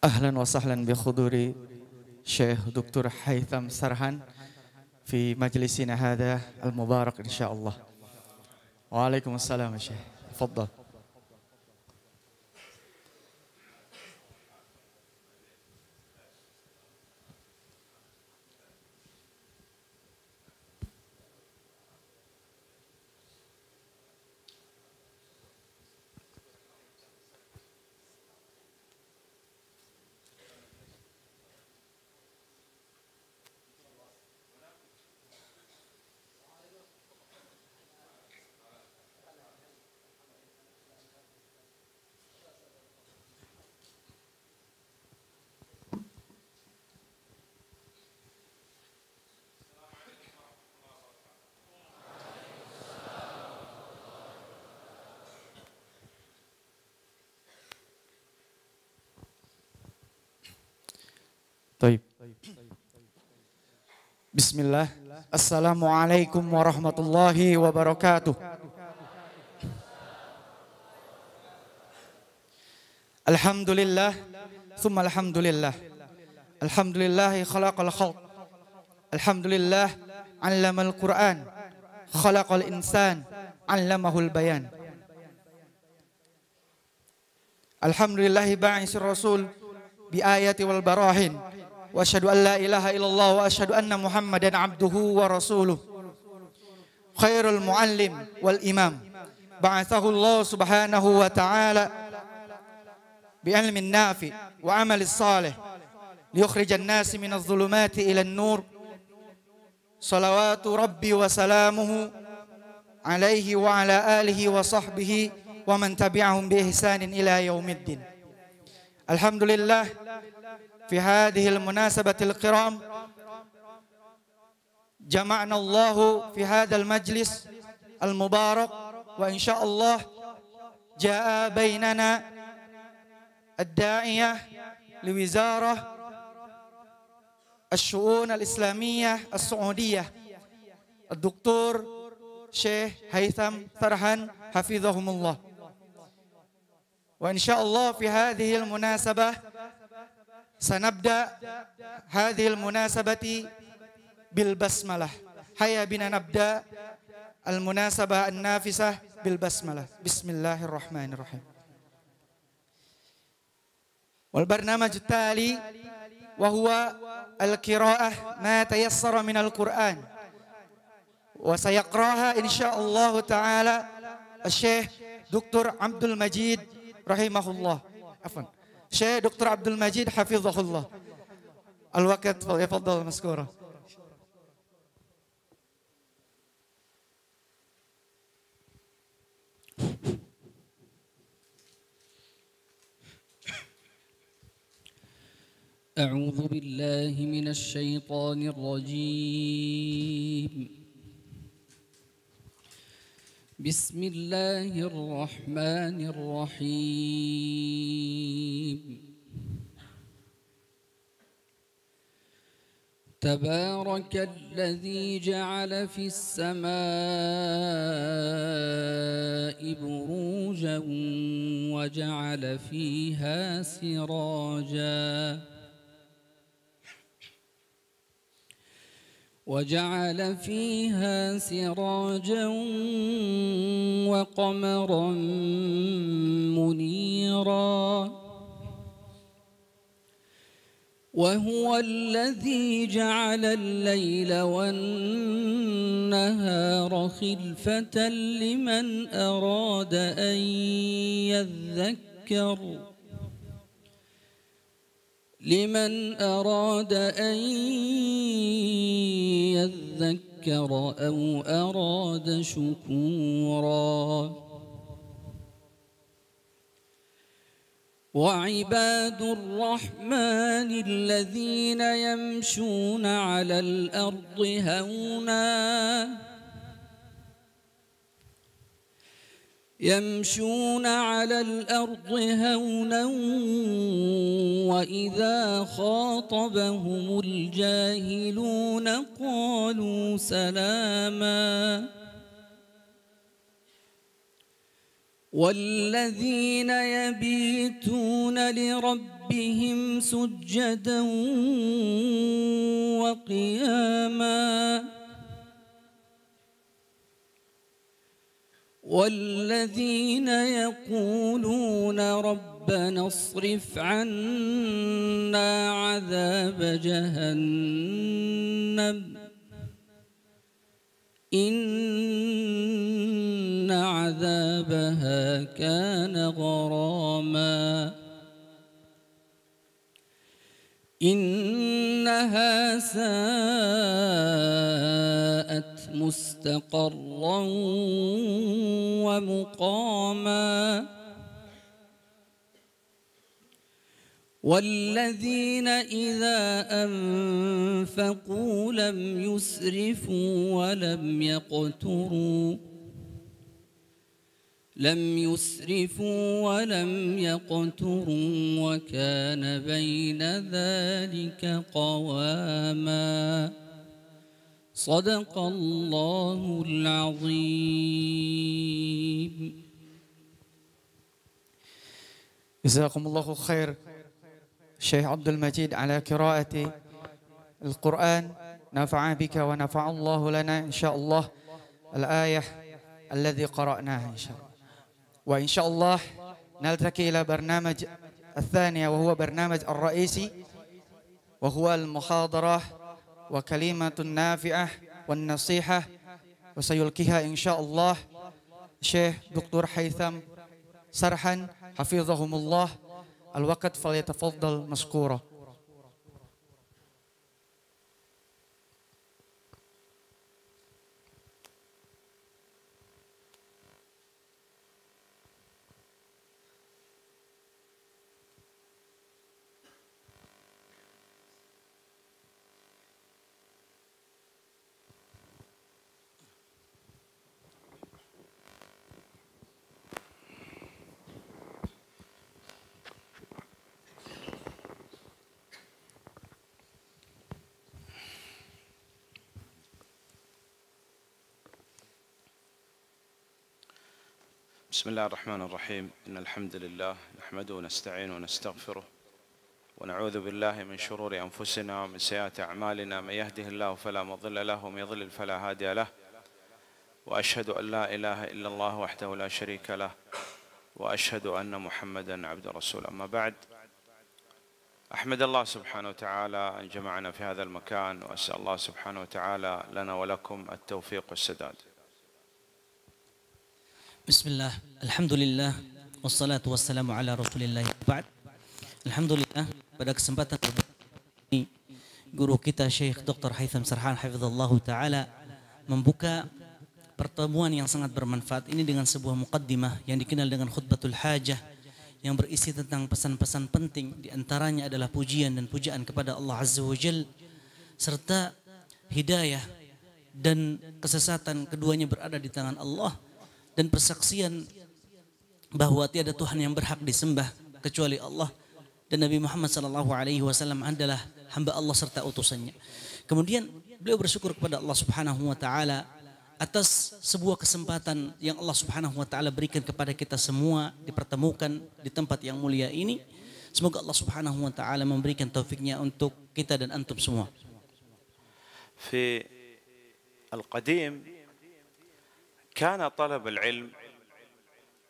أهلا وسهلا بحضور شيخ دكتور هيثم سرحان في مجلسنا هذا المبارك إن شاء الله. وعليكم السلام يا شيخ، تفضل. طيب. بسم الله. السلام عليكم ورحمة الله وبركاته. الحمد لله ثم الحمد لله. الحمد لله خلق الخلق. الحمد لله علم القرآن. خلق الإنسان علمه البيان. الحمد لله باعث الرسول بآيات والبراهين. وأشهد أن لا إله إلا الله وأشهد أن محمدا عبده ورسوله خير المعلم والإمام بعثه الله سبحانه وتعالى بعلم النافع وعمل الصالح ليخرج الناس من الظلمات إلى النور، صلوات ربي وسلامه عليه وعلى آله وصحبه ومن تبعهم بإحسان إلى يوم الدين. الحمد لله. في هذه المناسبة الكرام جمعنا الله في هذا المجلس المبارك، وإن شاء الله جاء بيننا الداعية لوزارة الشؤون الإسلامية السعودية الدكتور شيخ هيثم فرحان حفظهم الله، وإن شاء الله في هذه المناسبة سنبدأ هذه المناسبة بالبسملة. هيا بنا نبدأ المناسبة النافسة بالبسملة. بسم الله الرحمن الرحيم. والبرنامج التالي وهو القراءة ما تيسر من القرآن، وسيقرأها إن شاء الله تعالى الشيخ دكتور عبد المجيد رحمه الله، عفوا شيخ دكتور عبد المجيد حفظه الله. الوقت يفضل مشكورا. أعوذ بالله من الشيطان الرجيم. بسم الله الرحمن الرحيم. تبارك الذي جعل في السماء بروجا وجعل فيها سراجا وقمرا منيرا، وهو الذي جعل الليل والنهار خلفة لمن أراد أن يذكر أو أراد شكورا. وعباد الرحمن الذين يمشون على الأرض هونا وإذا خاطبهم الجاهلون قالوا سلاما، والذين يبيتون لربهم سجدا وقياما والذين يقولون ربنا اصرف عنا عذاب جهنم إن عذابها كان غراما إنها ساءت مستقرا ومقاما والذين إذا أنفقوا لم يسرفوا ولم يقتروا وكان بين ذلك قواما صدق الله العظيم. جزاكم الله خير الشيخ عبد المجيد على قراءة القرآن، نفع بك ونفع الله لنا إن شاء الله الآية الذي قرأناها إن شاء الله. وإن شاء الله نلتقي إلى برنامج الثانية وهو برنامج الرئيسي وهو المحاضرة وكلمة نافعة والنصيحة، وسيلقيها إن شاء الله الشيخ دكتور هيثم سرحن حفظهم الله. الوقت فليتفضل مشكورا. بسم الله الرحمن الرحيم. إن الحمد لله نحمده ونستعينه ونستغفره ونعوذ بالله من شرور أنفسنا ومن سيئات أعمالنا، من يهده الله فلا مضل له ومن يضلل فلا هادي له، وأشهد أن لا إله إلا الله وحده لا شريك له وأشهد أن محمدا عبده ورسوله. أما بعد، أحمد الله سبحانه وتعالى أن جمعنا في هذا المكان، وأسأل الله سبحانه وتعالى لنا ولكم التوفيق والسداد. بسم الله، الحمد لله wassalatu wassalamu ala rasulillah. Alhamdulillah, pada kesempatan ini guru kita Syekh Dr. Haitham Sarhan hafizallahu taala membuka pertemuan yang sangat bermanfaat ini dengan sebuah muqaddimah yang dikenal dengan khutbatul hajah yang berisi tentang pesan-pesan penting, di antaranya adalah pujian dan pujaan kepada Allah Azza wa Jalla serta hidayah dan kesesatan keduanya berada di tangan Allah, dan persaksian bahwa tiada Tuhan yang berhak disembah kecuali Allah dan Nabi Muhammad SAW adalah hamba Allah serta utusannya. Kemudian beliau bersyukur kepada Allah Subhanahu wa taala atas sebuah kesempatan yang Allah Subhanahu wa taala berikan kepada kita semua dipertemukan di tempat yang mulia ini. Semoga Allah Subhanahu wa taala memberikan taufiknya untuk kita dan antum semua. Fi al-qadim كان طلب العلم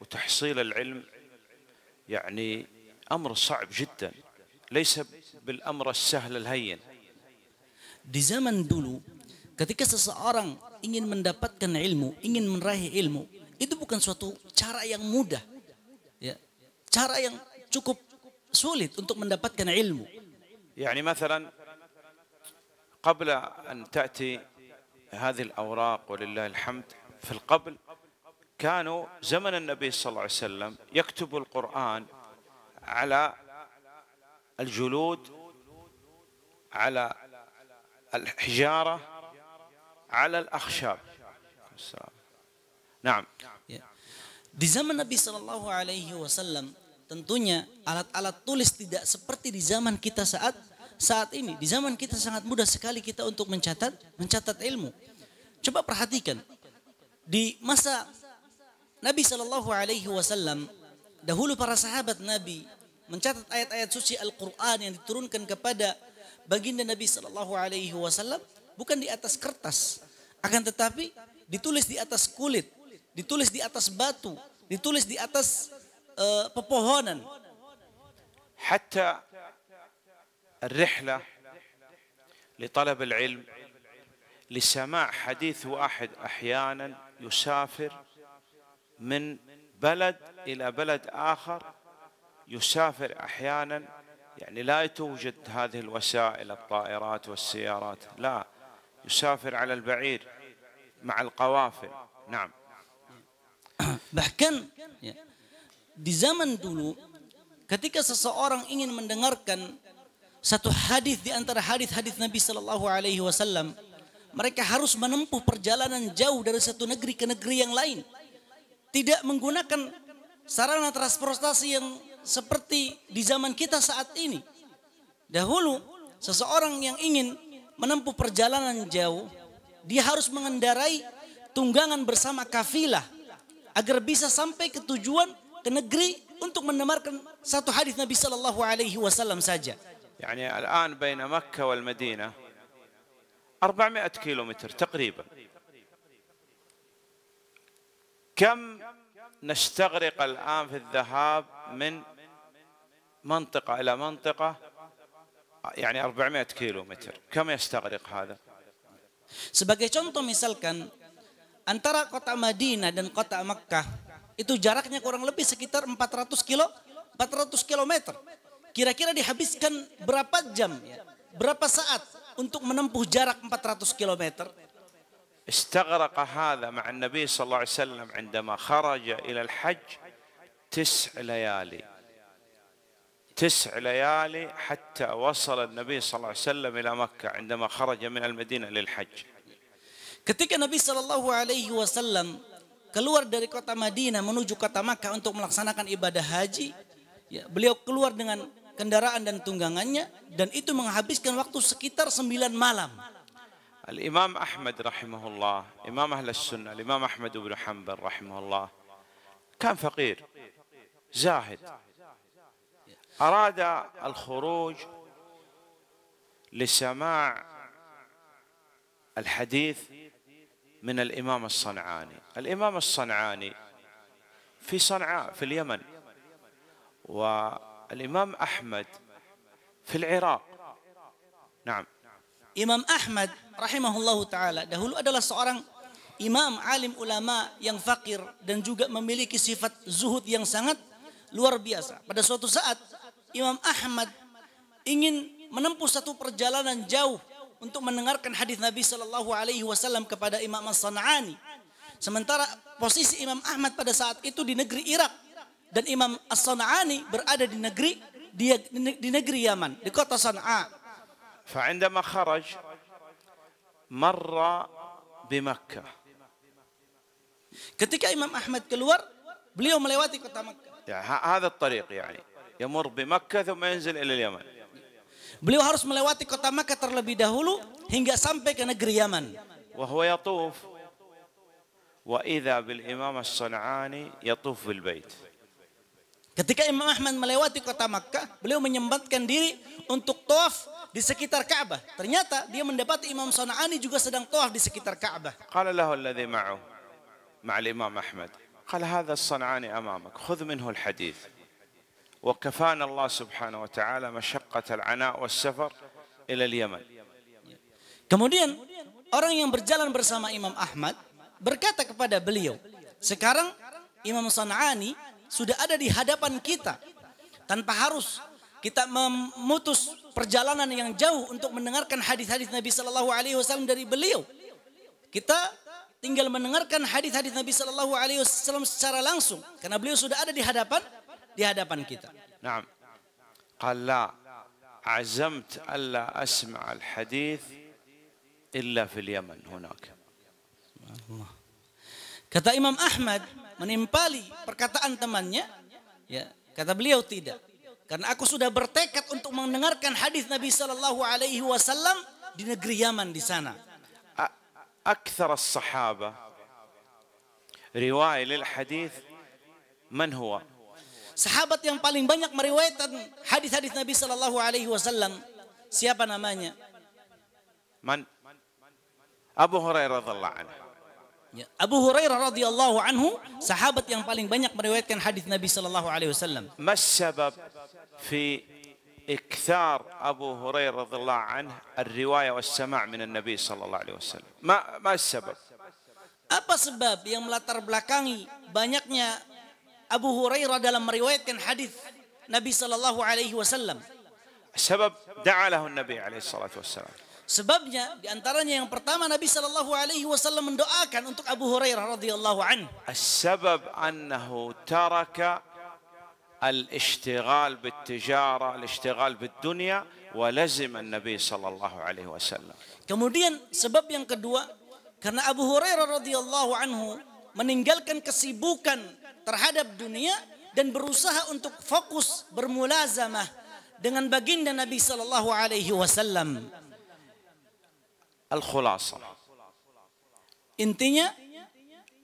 وتحصيل العلم يعني أمر صعب جدا، ليس بالأمر السهل الهين. Di zaman dulu ketika seseorang ingin mendapatkan ilmu, ingin meraih ilmu, itu bukan suatu cara yang mudah, ya, cara yang cukup sulit untuk mendapatkan ilmu. يعني مثلا قبل أن تأتي هذه الأوراق ولله الحمد في القبل كانوا زمن النبي صلى الله عليه وسلم يكتب القرآن على الجلود، على الحجارة، على الأخشاب. نعم. Di zaman Nabi Shallallahu Alaihi Wasallam tentunya alat-alat tulis tidak seperti di zaman kita saat ini. Di zaman kita sangat mudah sekali kita untuk mencatat ilmu. Coba perhatikan. Di masa Nabi Shallallahu Alaihi Wasallam, dahulu para sahabat Nabi mencatat ayat-ayat suci Al-Quran yang diturunkan kepada baginda Nabi Shallallahu Alaihi Wasallam bukan di atas kertas, akan tetapi ditulis di atas kulit, ditulis di atas batu, ditulis di atas pepohonan. Hatta الرحلة لطلب العلم لسماع حديث واحد أحيانا يسافر من بلد إلى بلد آخر، يسافر أحيانا يعني لا توجد هذه الوسائل الطائرات والسيارات، لا يسافر على البعير مع القوافل. نعم. Bahkan ya, di zaman dulu ketika seseorang ingin mendengarkan satu hadis di antara hadis-hadis Nabi Shallallahu Alaihi Wasallam, mereka harus menempuh perjalanan jauh dari satu negeri ke negeri yang lain, tidak menggunakan sarana transportasi yang seperti di zaman kita saat ini. Dahulu seseorang yang ingin menempuh perjalanan jauh, dia harus mengendarai tunggangan bersama kafilah agar bisa sampai ke tujuan, ke negeri, untuk mendengarkan satu hadis Nabi Shallallahu Alaihi Wasallam saja. يعني الآن بين مكة والمدينة 400 كيلومتر تقريبا، كم نستغرق الآن في الذهاب من منطقة إلى منطقة؟ يعني 400 كيلومتر، كم يستغرق هذا؟ Sebagai contoh misalkan antara kota Madinah dan kota Makkah itu jaraknya kurang lebih sekitar 400 kilometer. Kira-kira dihabiskan berapa jam, berapa saat untuk menempuh jarak 400 kilometer? استغرق هذا مع النبي صلى الله عليه وسلم عندما خرج إلى الحج 9 ليالي، 9 ليالي حتى وصل النبي صلى الله عليه وسلم إلى مكة عندما خرج من المدينة للحج. Ketika Nabi Shallallahu Alaihi Wasallam keluar dari kota Madinah menuju kota Makkah untuk melaksanakan ibadah haji, ya, beliau keluar dengan kendaraan dan tunggangannya, dan itu menghabiskan waktu sekitar 9 malam. Al-Imam Ahmad rahimahullah, Imam Ahlus Sunnah, Imam Ahmad ibn Hanbal rahimahullah, kan fakir, zahid. Arada al-khuruj lisama' al-hadith min al-Imam al-San'ani. Al-Imam al-San'ani fi San'a, fi al-Yaman. والإمام أحمد في العراق. نعم. Imam Ahmad rahimahullahu ta'ala dahulu adalah seorang imam, alim, ulama yang fakir dan juga memiliki sifat zuhud yang sangat luar biasa. Pada suatu saat Imam Ahmad ingin menempuh satu perjalanan jauh untuk mendengarkan hadis Nabi Shallallahu Alaihi Wasallam kepada Imam As-San'ani. Sementara posisi Imam Ahmad pada saat itu di negeri Irak, dan Imam As-San'ani berada di negeri Yaman, di kota San'a. فعندما خرج مر بمكة. Ketika Imam Ahmad keluar, beliau melewati kota Makkah. هذا الطريق يعني يمر بمكة ثم ينزل إلى اليمن. Beliau harus melewati kota Makkah terlebih dahulu hingga sampai ke negeri Yaman. وهو يطوف وإذا بالإمام الصنعاني يطوف بالبيت. Ketika Imam Ahmad melewati kota Makkah, beliau menyempatkan diri untuk tawaf di sekitar Ka'bah. Ternyata dia mendapati Imam Sanani juga sedang tawaf di sekitar Ka'bah. Qala lahu alladhi ma'ahu ma'al Imam Ahmad, qala hadha as-Sanani amamak, khudh minhu al-hadith. Wa kafana Allah subhanahu wa ta'ala masyaqqat al-'ana' was-safar ila al-Yaman. Kemudian orang yang berjalan bersama Imam Ahmad berkata kepada beliau, "Sekarang Imam Sanani sudah ada di hadapan kita, tanpa harus kita memutus perjalanan yang jauh untuk mendengarkan hadis-hadis Nabi Shallallahu Alaihi Wasallam dari beliau. Kita tinggal mendengarkan hadis-hadis Nabi Shallallahu Alaihi Wasallam secara langsung, karena beliau sudah ada di hadapan kita." Naam. Qala azamt alla asma' al-hadith illa fil Yaman hunaka. Kata Imam Ahmad menimpali perkataan temannya, ya, kata beliau, "Tidak, karena aku sudah bertekad untuk mendengarkan hadis Nabi Shallallahu Alaihi Wasallam di negeri Yaman di sana." أكثر الصحابة رواية للحديث من هو؟ Sahabat yang paling banyak meriwayatkan hadis-hadis Nabi Shallallahu Alaihi Wasallam, siapa namanya? Man? Abu Hurairah radhiyallahu anhu. Abu Hurairah radhiyallahu anhu, sahabat yang paling banyak meriwayatkan hadis Nabi Shallallahu Alaihi Wasallam. Masyabab fi ikthar Abu Hurairah radhiyallahu anhu al-riwayah wal-sama' min al-Nabi Shallallahu Alaihi Wasallam. Ma sebab? Apa sebab yang melatar belakangi banyaknya Abu Hurairah dalam meriwayatkan hadis Nabi Sallallahu Alaihi Wasallam. Sebab da'alahu Nabi Alaihi Salatu Wasallam. Sebabnya diantaranya yang pertama Nabi Sallallahu Alaihi Wasallam mendoakan untuk Abu Hurairah radhiyallahu anhu. Sebab annahu taraka al-ishtighal bil-tijara, al-ishtighal bil-dunya, wa lazim an-Nabi Sallallahu Alaihi Wasallam. Kemudian sebab yang kedua karena Abu Hurairah radhiyallahu anhu meninggalkan kesibukan terhadap dunia dan berusaha untuk fokus bermulazamah dengan baginda Nabi Sallallahu Alaihi Wasallam. Al-khulasa. Intinya,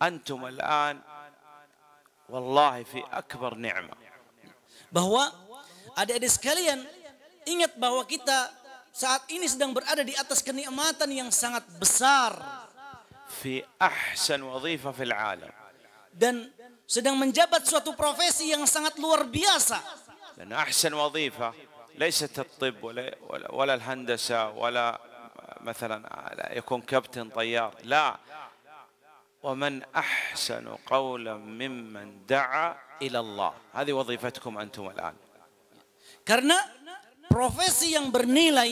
antum al-an, wallahi fi akbar ni'mah. Bahwa adik-adik sekalian, ingat bahwa kita saat ini sedang berada di atas kenikmatan yang sangat besar. Fi ahsan wazifah fil alam. Dan sedang menjabat suatu profesi yang sangat luar biasa. Dan ahsan wazifah, ليست الطب ولا الهندسة ولا مثلا يكون كابتن طيار، لا. ومن أحسن قولا ممن دعا إلى الله. هذه وظيفتكم أنتم الآن. Karena profesi yang bernilai,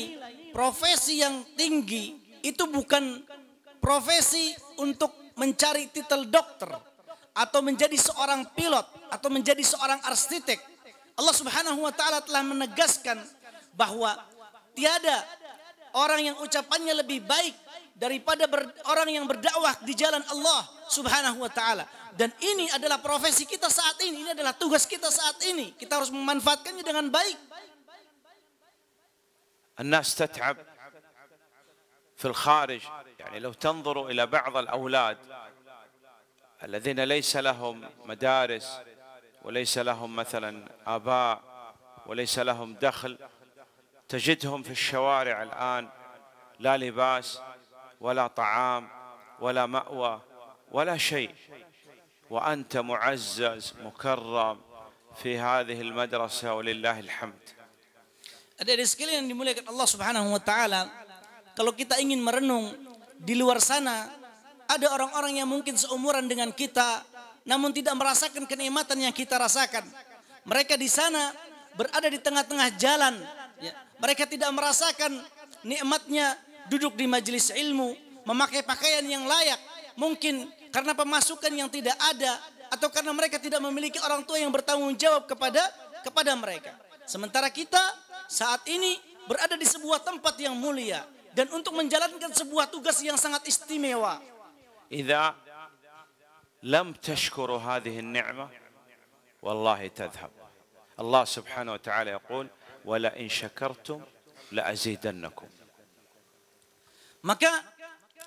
profesi yang tinggi itu bukan profesi untuk mencari titel dokter, atau menjadi seorang pilot, atau menjadi seorang arsitek. Allah Subhanahu Wa Ta'ala telah menegaskan bahwa tiada orang yang ucapannya lebih baik daripada orang yang berdakwah di jalan Allah Subhanahu Wa Ta'ala. Dan ini adalah profesi kita saat ini, ini adalah tugas kita saat ini. Kita harus memanfaatkannya dengan baik. An-nas tat'ab fil kharij, yani law tanzuru ila ba'd al-awlad الذين ليس لهم مدارس وليس لهم مثلا آباء وليس لهم دخل تجدهم في الشوارع الآن لا لباس ولا طعام ولا مأوى ولا شيء وأنت معزز مكرم في هذه المدرسة ولله الحمد. Adik-adik sekalian yang dimuliakan Allah Subhanahu Wa Taala, kalau kita ingin merenung di luar sana, ada orang-orang yang mungkin seumuran dengan kita namun tidak merasakan kenikmatan yang kita rasakan. Mereka di sana berada di tengah-tengah jalan. Mereka tidak merasakan nikmatnya duduk di majelis ilmu, memakai pakaian yang layak. Mungkin karena pemasukan yang tidak ada, atau karena mereka tidak memiliki orang tua yang bertanggung jawab kepada mereka. Sementara kita saat ini berada di sebuah tempat yang mulia dan untuk menjalankan sebuah tugas yang sangat istimewa. إذا لم تشكروا هذه النعمة والله تذهب. الله سبحانه وتعالى يقول ولئن شكرتم لأزيدنكم. Maka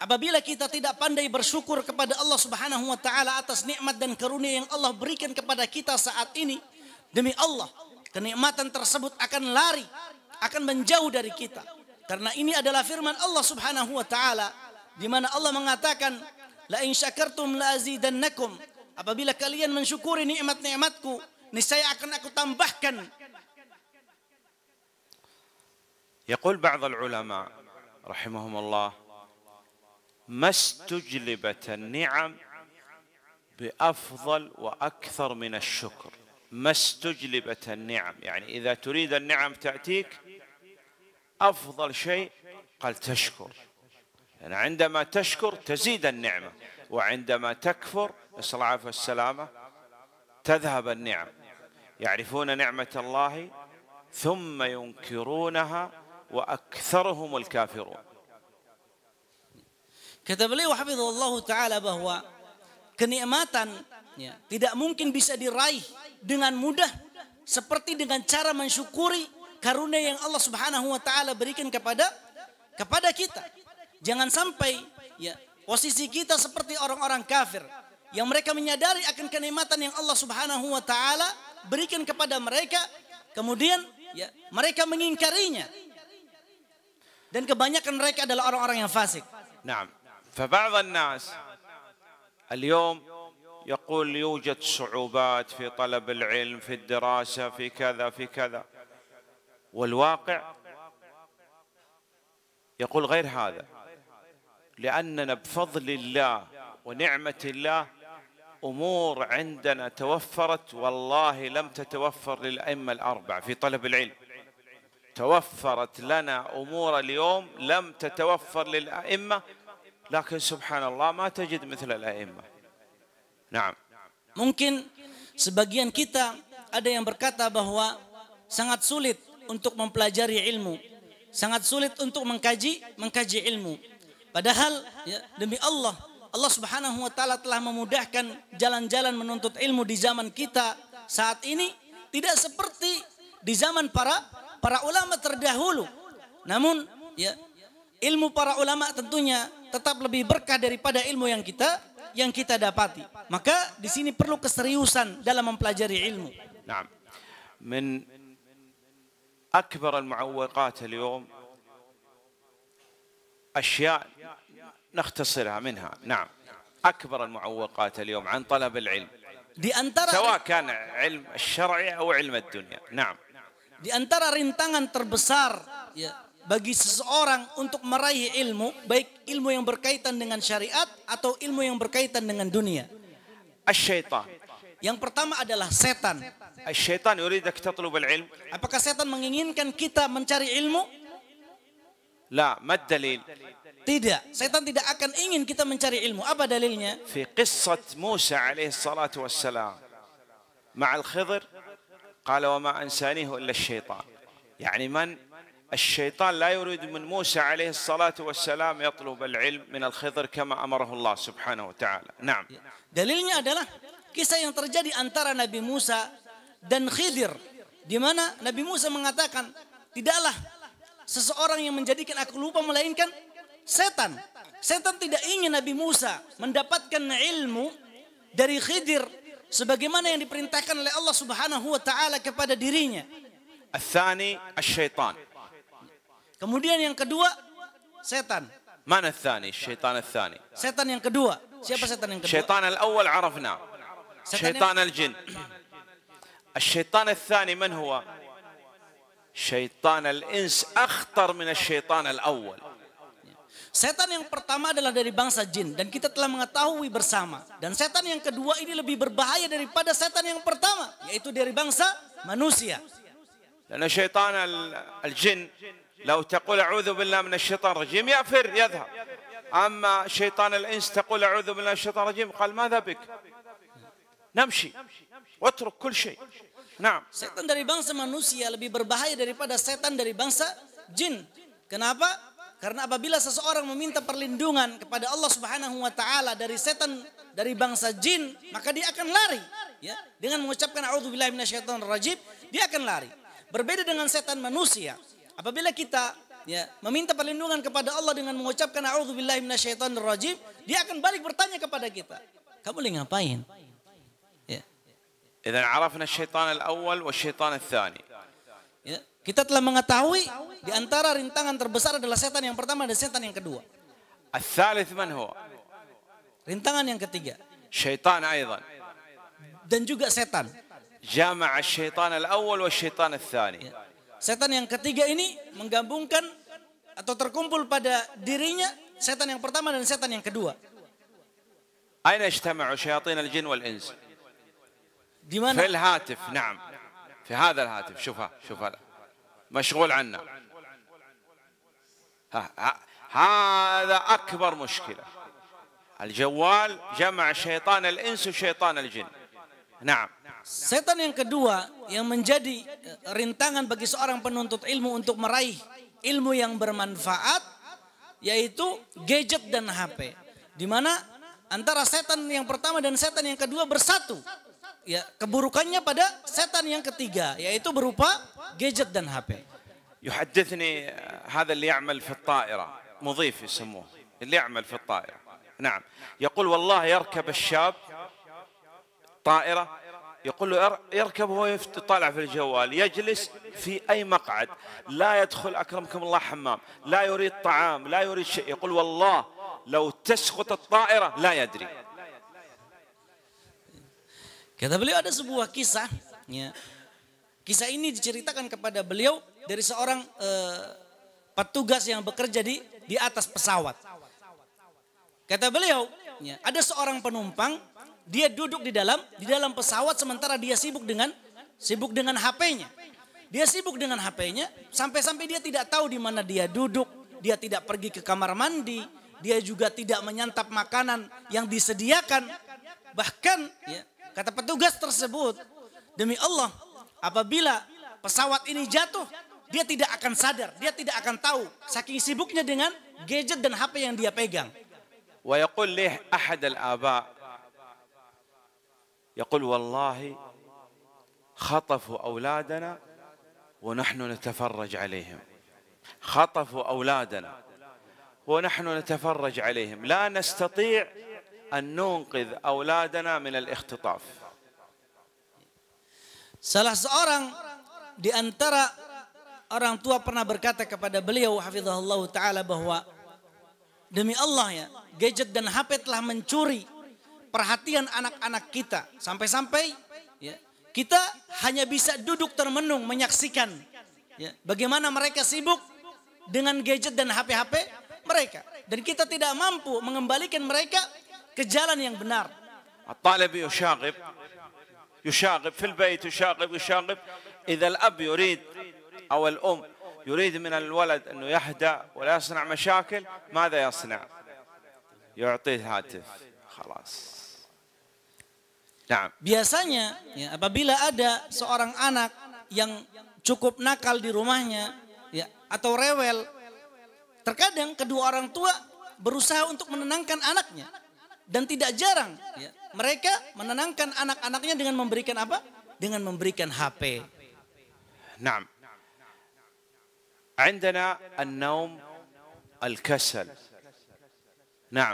apabila kita tidak pandai bersyukur kepada Allah Subhanahu Wa Taala atas nikmat dan karunia yang Allah berikan kepada kita saat ini, demi Allah kenikmatan tersebut akan lari, akan menjauh dari kita. Karena ini adalah firman Allah Subhanahu Wa Taala di mana Allah mengatakan la in syakartum la azidannakum, apabila kalian mensyukuri nikmat-nikmatku niscaya akan aku tambahkan. Yaqul ba'd al-ulama rahimahumullah mastujlibat an-ni'am bi afdal wa akthar min asy-syukr. Mastujlibat an-ni'am, yani idza turid an-ni'am ta'tik afdal shay qal tashkur. يعني عندما تشكر تزيد النعمة وعندما تكفر نسأل العافية والسلامة تذهب النعم. يعرفون نعمة الله ثم ينكرونها وأكثرهم الكافرون. كتب لي وحفظه الله تعالى bahwa kenikmatan tidak mungkin bisa diraih dengan mudah seperti dengan cara mensyukuri karunia yang Allah Subhanahu Wa Taala berikan kepada kita. Jangan sampai posisi kita seperti orang-orang kafir yang mereka menyadari akan kenikmatan yang Allah Subhanahu wa taala berikan kepada mereka, kemudian ya, mereka mengingkarinya. Dan kebanyakan mereka adalah orang-orang yang fasik. Naam. فبعض الناس اليوم يقول يوجد صعوبات في طلب العلم، في الدراسة، في كذا في كذا، والواقع يقول غير هذا، لأننا بفضل الله ونعمة الله أمور عندنا توفرت والله لم تتوفر للأئمة الأربعة في طلب العلم. توفرت لنا أمور اليوم لم تتوفر للأئمة، لكن سبحان الله ما تجد مثل الأئمة. نعم. Mungkin sebagian kita ada yang berkata bahwa sangat sulit untuk mempelajari ilmu, sangat sulit untuk mengkaji ilmu. Padahal ya, demi Allah, Allah Subhanahu wa taala telah memudahkan jalan-jalan menuntut ilmu di zaman kita saat ini, tidak seperti di zaman para ulama terdahulu. Namun ya, ilmu para ulama tentunya tetap lebih berkah daripada ilmu yang kita dapati. Maka di sini perlu keseriusan dalam mempelajari ilmu. Naam. Min akbar al-mu'awwiqat al-yawm ashya' نختصرها منها. نعم. أكبر المعوقات اليوم عن طلب العلم سواء كان علم الشرعي أو علم الدنيا. نعم. Di antara rintangan terbesar ya, bagi seseorang untuk meraih ilmu, baik ilmu yang berkaitan dengan syariat atau ilmu yang berkaitan dengan dunia. Asyaitan. Yang pertama adalah setan. Asyaitan yuridak tatlub al-ilm. Apakah setan menginginkan kita mencari ilmu? La, mad dalil. Tidak, setan tidak akan ingin kita mencari ilmu. Apa dalilnya? Fi qissat Musa alaihi salatu wassalam ma'al Khidr qala wa ma ansanihu illa asyaitan. Yani man asyaitan la yurid min Musa alaihi salatu wassalam yatlub al-ilm min al-Khidr kama amarahu Allah subhanahu wa ta'ala. Naam. Dalilnya adalah kisah yang terjadi antara Nabi Musa dan Khidr, di mana Nabi Musa mengatakan, tidaklah seseorang yang menjadikan aku lupa melainkan setan. Setan tidak ingin Nabi Musa mendapatkan ilmu dari Khidir sebagaimana yang diperintahkan oleh Allah Subhanahu wa taala kepada dirinya. Al-thani asy-syaitan. Kemudian yang kedua setan. Mana al-thani? Syaitan al-thani. Setan yang kedua. Siapa setan yang kedua? Syaitan al-awwal arafna. Syaitan al-jin. Al-syaitan al-thani man huwa? Syaitan al-ins akhtar min al-syaitan al-awwal. Setan yang pertama adalah dari bangsa jin, dan kita telah mengetahui bersama. Dan setan yang kedua ini lebih berbahaya daripada setan yang pertama, yaitu dari bangsa manusia. Karena syaitan al-jin, "Lau taqul a'udzu billahi minasy syaitanir rajim yafir yadhhab. Amma syaitan al-ins taqul a'udzu billahi minasy syaitanir rajim qal madza bik? Namshi wa atruk kull syai." Naam. Setan dari bangsa manusia lebih berbahaya daripada setan dari bangsa jin. Kenapa? Karena apabila seseorang meminta perlindungan kepada Allah Subhanahu wa taala dari setan dari bangsa jin, maka dia akan lari ya, dengan mengucapkan a'udzubillahi minasyaitonir rajim, dia akan lari. Berbeda dengan setan manusia. Apabila kita ya, meminta perlindungan kepada Allah dengan mengucapkan a'udzubillahi minasyaitonir rajim, dia akan balik bertanya kepada kita, "Kamu lagi ngapain?" Ya. Idzan arafna asy-syaitan al-awwal wa asy-syaitan ats-tsani. Ya. Kita telah mengetahui di antara rintangan terbesar adalah setan yang pertama dan setan yang kedua. Al-thalith man huwa? Rintangan yang ketiga. Syaitan aydan. Dan juga setan. Jama'a syaitan al-awwal wa syaitan al-thani. Setan yang ketiga ini menggabungkan atau terkumpul pada dirinya setan yang pertama dan setan yang kedua. Aina ijtama'u syayatin al-jin wal-ins? Di mana? Fil hatif, na'am. Fi hadha al-hatif, syufha. مشغول عنا. هذا أكبر مشكلة. الجوال جمع شيطان الإنس وشيطان الجن. نعم. Setan yang kedua yang menjadi rintangan bagi seorang penuntut ilmu untuk meraih ilmu yang bermanfaat, yaitu gadget dan HP. Di mana antara setan yang pertama dan setan yang kedua bersatu. Ya, keburukannya pada setan yang ketiga, yaitu berupa gadget dan HP. يحدثني هذا اللي يعمل في الطائرة مضيف يسموه اللي يعمل في الطائرة نعم. يقول والله يركب الشاب طائرة، يقول له يركب وهو يطالع في الجوال، يجلس في أي مقعد، لا يدخل أكرمكم الله حمام، لا يريد طعام، لا يريد شيء، يقول والله لو تسقط الطائرة لا يدري. Kata beliau ada sebuah kisah, ya. Kisah ini diceritakan kepada beliau dari seorang petugas yang bekerja di atas pesawat. Kata beliau, ya, ada seorang penumpang, dia duduk di dalam pesawat sementara dia sibuk dengan HP-nya. Dia sibuk dengan HP-nya sampai-sampai dia tidak tahu di mana dia duduk, dia tidak pergi ke kamar mandi, dia juga tidak menyantap makanan yang disediakan. Bahkan, ya, kata petugas tersebut, demi Allah, apabila pesawat ini jatuh, dia tidak akan sadar, dia tidak akan tahu, saking sibuknya dengan gadget dan HP yang dia pegang. ويقول له أحد الآباء، يقول والله خطفوا أولادنا ونحن نتفرج عليهم، خطفوا أولادنا ونحن نتفرج عليهم، لا نستطيع أن ننقذ أولادنا من الاختطاف. Salah seorang di antara orang tua pernah berkata kepada beliau hafizahullah ta'ala bahwa demi Allah, ya, gadget dan HP telah mencuri perhatian anak-anak kita sampai-sampai, ya, kita hanya bisa duduk termenung menyaksikan, ya, bagaimana mereka sibuk dengan gadget dan HP-HP mereka dan kita tidak mampu mengembalikan mereka ke jalan yang benar. At-talibi yushagib يشاغب في البيت، يشاغب يشاغب. إذا الأب يريد أو الأم يريد من الولد أنه يهدأ ولا يصنع مشاكل، ماذا يصنع؟ يعطيه هاتف خلاص. نعم. Biasanya, ya, apabila ada seorang anak yang cukup nakal di rumahnya, ya, atau rewel, terkadang kedua orang tua berusaha untuk menenangkan anaknya dan tidak jarang, ya, mereka menenangkan anak-anaknya dengan memberikan apa? Dengan memberikan HP. Naam. عندنا النوم الكسل. Naam.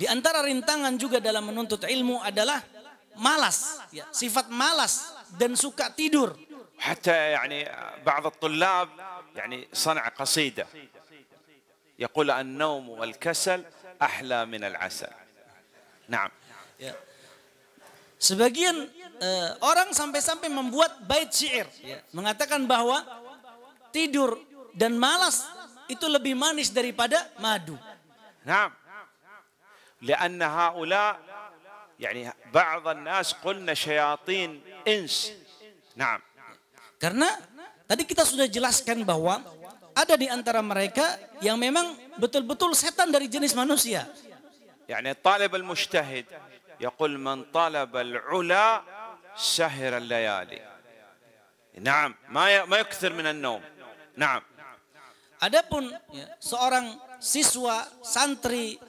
Di antara rintangan juga dalam menuntut ilmu adalah malas, ya, sifat malas dan suka tidur. Hatta yani بعض الطلاب يعني صنع قصيدة يقول النوم والكسل أحلى من العسل. Naam. Ya. Sebagian orang sampai-sampai membuat bait syair, ya, mengatakan bahwa tidur dan malas itu lebih manis daripada madu. Naam. Karena haula yani ba'd an-nas qulna syayatin ins. Naam. Karena tadi kita sudah jelaskan bahwa ada di antara mereka yang memang betul-betul setan dari jenis manusia. Yani talib al-mujtahid يقول من طلب العلا سهر الليالي. نعم، ما يكثر من النوم. نعم. Adapun, ya, seorang siswa santri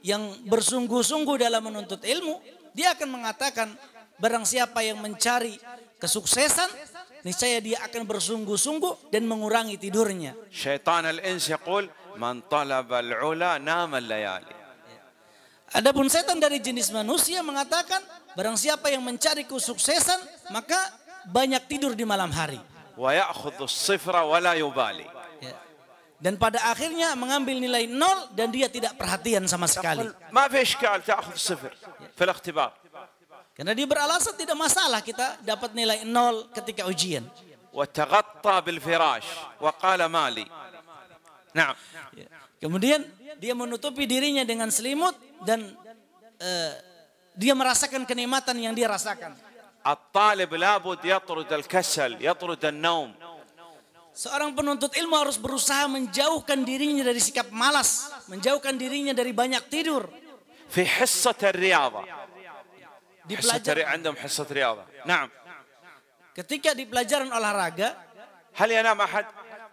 yang bersungguh-sungguh dalam menuntut ilmu, dia akan mengatakan barang siapa yang mencari kesuksesan, niscaya dia akan bersungguh-sungguh dan mengurangi tidurnya. Syaitan al-ins يقول من طلب العلا نام الليالي. Adapun setan dari jenis manusia mengatakan barang siapa yang mencari kesuksesan maka banyak tidur di malam hari. Wa ya'khudhu as-sifra wa la yubali. Dan pada akhirnya mengambil nilai 0 dan dia tidak perhatian sama sekali. Ma fi ishkal ta'khudh as-sifr fil ikhtibar. Karena dia beralasan tidak masalah kita dapat nilai 0 ketika ujian. Wa taghatta bil firash wa qala mali. Naam. Kemudian dia menutupi dirinya dengan selimut dan dia merasakan kenikmatan yang dia rasakan. At-talib labud yatrud al-kasal, yatrud an-naum. Seorang penuntut ilmu harus berusaha menjauhkan dirinya dari sikap malas, menjauhkan dirinya dari banyak tidur. Fi hissat ar-riyadhah. Di pelajaran عندهم hissat riyadhah. Naam. Ketika di pelajaran olahraga, hal yanam ahad?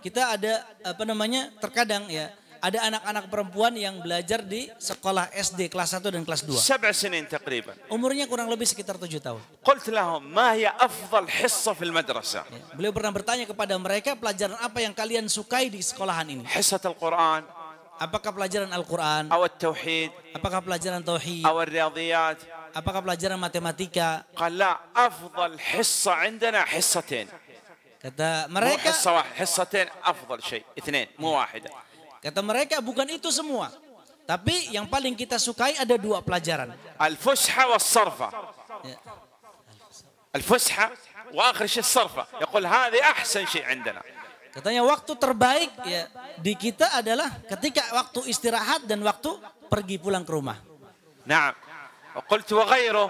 kita ada terkadang ya ada anak-anak perempuan yang belajar di sekolah SD kelas 1 dan kelas 2. Umurnya kurang lebih sekitar 7 tahun. Beliau pernah bertanya kepada mereka, pelajaran apa yang kalian sukai di sekolahan ini? Apakah pelajaran Al-Quran? Apakah pelajaran Tauhid? Apakah pelajaran matematika? Kata mereka, kata mereka bukan itu semua, tapi yang paling kita sukai ada dua pelajaran. Al-Fusha wa Sarfa. Al-Fusha wa akhir syai Sarfa. Yaqul hadhi ahsan syai indana. Katanya waktu terbaik ya di kita adalah ketika waktu istirahat dan waktu pergi pulang ke rumah. Naam. Qultu wa ghairu.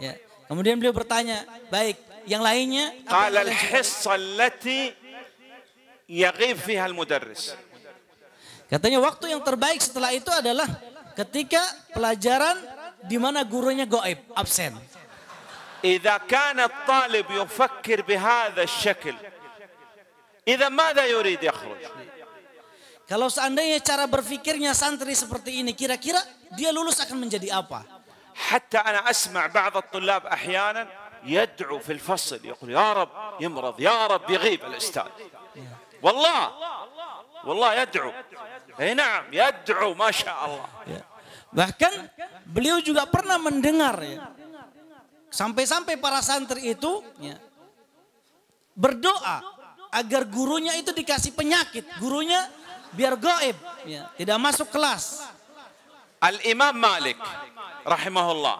Ya. Kemudian beliau bertanya, baik, yang lainnya? Qala al-hissa allati yaghib fiha al-mudarris. Katanya waktu yang terbaik setelah itu adalah ketika pelajaran di mana gurunya gaib, absen. Idza kana at-talib yufakkir bi hadha ash-shakl. Idza madza yurid yakhruj. Kalau seandainya cara berfikirnya santri seperti ini, kira-kira dia lulus akan menjadi apa? Hatta ana asma' ba'd at-tullab ahyanan yad'u fil fasl yaqul ya rab yamrad ya rab yaghib al-ustad. Wallah والله يدعو. Eh, نعم يدعو ما شاء الله. Bahkan beliau juga pernah mendengar ya, sampai-sampai para santri itu ya, berdoa agar gurunya itu dikasih penyakit, gurunya biar gaib, ya, tidak masuk kelas. Al Imam Malik, rahimahullah.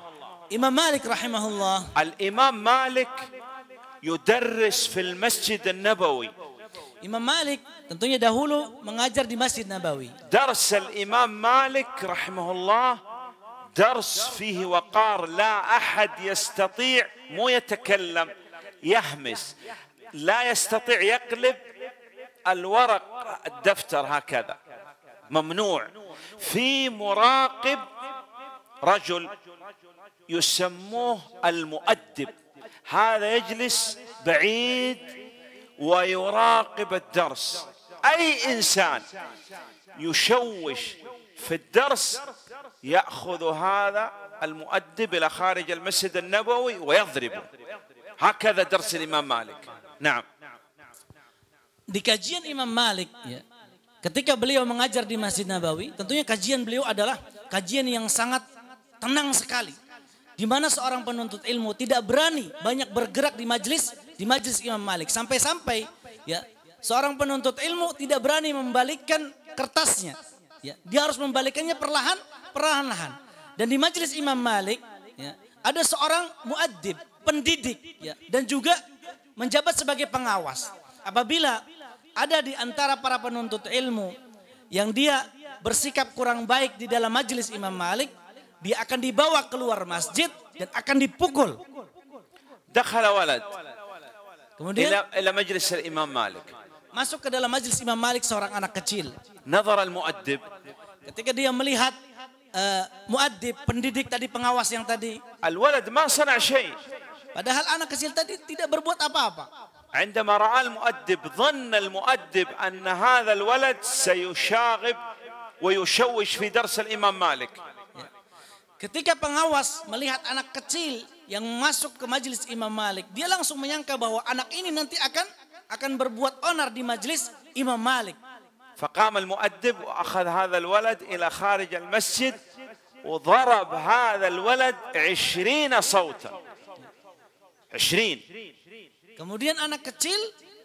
Imam Malik, rahimahullah. Al Imam Malik yudarris fil Masjid An-Nabawi. Imam Malik tentunya dahulu mengajar di Masjid Nabawi. Dars al-Imam Malik rahimahullah, dars fihi waqar, la ahad yastati' mu yatakallam, yahmis, la yastati' yaqlib al-waraq ad-daftar hakadha, mamnu'. Fi muraqib rajul yusammuh al-mu'addib, hadha yajlis ba'id ويراقب الدرس. أي إنسان يشوش في الدرس يأخذ هذا المؤدب إلى خارج المسجد النبوي ويضربه. هكذا درس الإمام مالك. نعم. Di kajian Imam Malik, ketika beliau mengajar di Masjid Nabawi, tentunya kajian beliau adalah kajian yang sangat tenang sekali, di mana seorang penuntut ilmu tidak berani banyak bergerak di majelis Imam Malik, sampai-sampai ya seorang penuntut ilmu tidak berani membalikkan kertasnya, ya, dia harus membalikannya perlahan-lahan. Dan di majelis Imam Malik ya, ada seorang muaddib, pendidik ya, dan juga menjabat sebagai pengawas. Apabila ada di antara para penuntut ilmu yang dia bersikap kurang baik di dalam majelis Imam Malik, dia akan dibawa keluar masjid dan akan dipukul. Dakhala walad. Kemudian ila majlis Imam Malik. Masuk ke dalam majlis Imam Malik seorang anak kecil. Nazar al-muaddib. Ketika dia melihat muaddib, pendidik tadi, pengawas yang tadi. Al-walad ma sana' syai'. Padahal anak kecil tadi tidak berbuat apa-apa. Indama ra'a al-muaddib, dhanna al-muaddib anna hadha al-walad sayushaghib wa yushawish fi dars al-Imam Malik. Ketika pengawas melihat anak kecil yang masuk ke majelis Imam Malik, dia langsung menyangka bahwa anak ini nanti akan berbuat onar di majelis Imam Malik. فقام المؤدب وأخذ هذا الولد إلى خارج المسجد وضرب هذا الولد 20 صوتا. 20. Kemudian anak kecil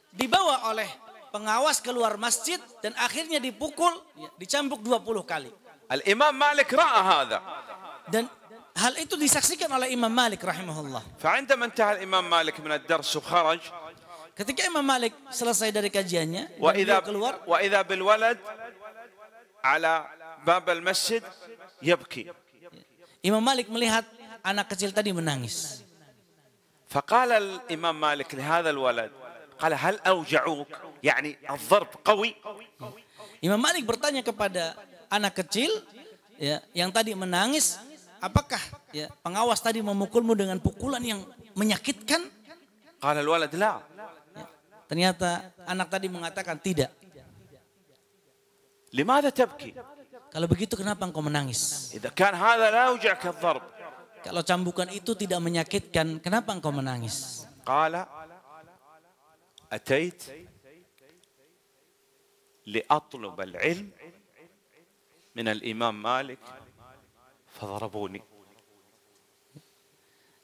dibawa oleh pengawas keluar masjid dan akhirnya dipukul, dicambuk 20 kali. Al-Imam Malik ra'a hadha. Dan hal itu disaksikan oleh Imam Malik rahimahullah. فعندما انتهى الإمام مالك من الدرس وخرج. Ketika Imam Malik selesai dari kajiannya, dia keluar. وإذا بالولد على باب المسجد يبكي. Imam Malik melihat anak kecil tadi menangis. فقال الإمام مالك لهذا الولد قال هل أوجعوك يعني الضرب قوي. Imam Malik bertanya kepada anak kecil ya, yang tadi menangis, apakah ya, pengawas tadi memukulmu dengan pukulan yang menyakitkan? Qala al-walad la. Ternyata anak tadi mengatakan tidak. Limadha tabki? Kalau begitu kenapa engkau menangis? Idza kan hadza la yuj'aka ad-darb. Kalau cambukan itu tidak menyakitkan, kenapa engkau menangis? Qala atait لأطلب العلم من الإمام مالك فضربوني.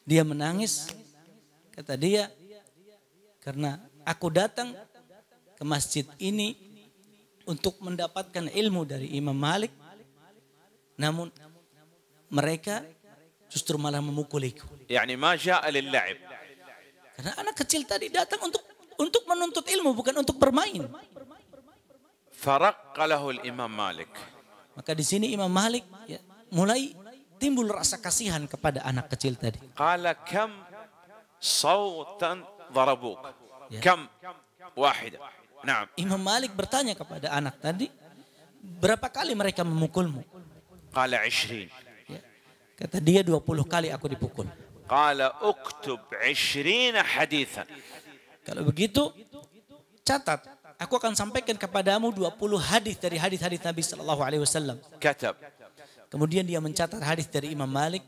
Dia menangis, kata dia, karena aku datang ke masjid ini untuk mendapatkan ilmu dari Imam Malik, namun mereka justru malah memukuliku. Yani ma jaa lil-la'ib. Karena anak kecil tadi datang untuk menuntut ilmu, bukan untuk bermain. فرق له الإمام مالك. Maka di sini Imam Malik ya, mulai timbul rasa kasihan kepada anak kecil tadi. قال كم صوتا ضربوك. كم واحدة. نعم. Imam Malik bertanya kepada anak tadi, berapa kali mereka memukulmu? قال 20. Kata dia 20 kali aku dipukul. قال اكتب 20 حديثا. Kalau begitu catat. Aku akan sampaikan kepadamu 20 hadis dari hadis-hadis Nabi Sallallahu Alaihi Wasallam. Katab. Kemudian dia mencatat hadis dari Imam Malik.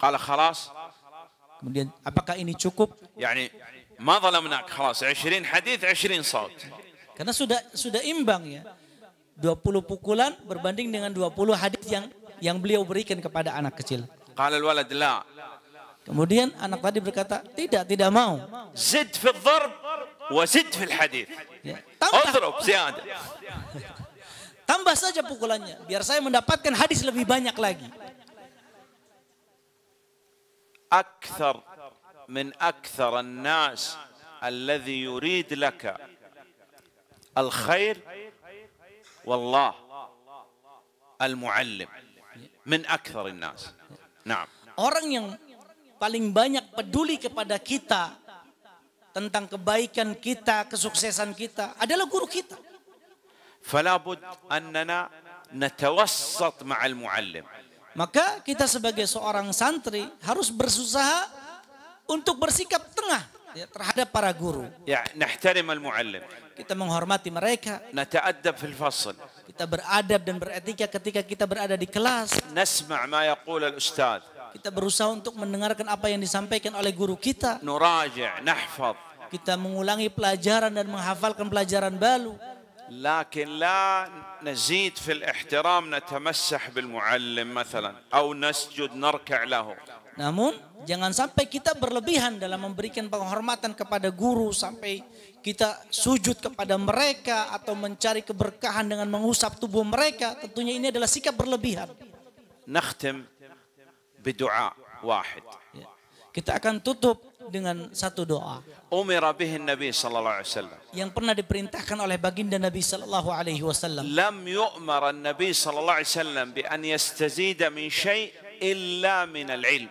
Qala khalas. Kemudian apakah ini cukup? Yani ma zalamnak khalas 20 hadis 20 saut. Karena sudah imbang ya. 20 pukulan berbanding dengan 20 hadis yang beliau berikan kepada anak kecil. Qala al-walad la. Kemudian anak tadi berkata, tidak mau. Zid fi ad-darb wa zid fi al-hadits. Udrub ziyada. Tambah saja pukulannya biar saya mendapatkan hadis lebih banyak lagi. Akthar min akthar an-nas alladhi yurid laka al-khair wallah al-muallim min akthar an-nas. Naam. Orang yang paling banyak peduli kepada kita tentang kebaikan kita, kesuksesan kita adalah guru kita. Falabud annana natawassat ma'al muallim. Maka kita sebagai seorang santri harus berusaha untuk bersikap tengah terhadap para guru. Ya, nahtarim al-muallim. Kita menghormati mereka. Nata'addab fil fasl. Kita beradab dan beretika ketika kita berada di kelas. Nasma' ma yaqul al-ustadz. Kita berusaha untuk mendengarkan apa yang disampaikan oleh guru kita. Nuraja, nahfad. Kita mengulangi pelajaran dan menghafalkan pelajaran baru. Lakin la nazid fil ihtiram natamassah bil muallim misalan atau nasjud narka' lahu. Namun jangan sampai kita berlebihan dalam memberikan penghormatan kepada guru sampai kita sujud kepada mereka atau mencari keberkahan dengan mengusap tubuh mereka. Tentunya ini adalah sikap berlebihan. Nakhtim بدعاء واحد. Kita akan tutup dengan satu doa. Umira bihi Nabi sallallahu alaihi wasallam. Yang pernah diperintahkan oleh baginda Nabi sallallahu alaihi wasallam. Lam yu'mar an-nabi sallallahu alaihi wasallam bi an yastazida min syai' illa min al-'ilm.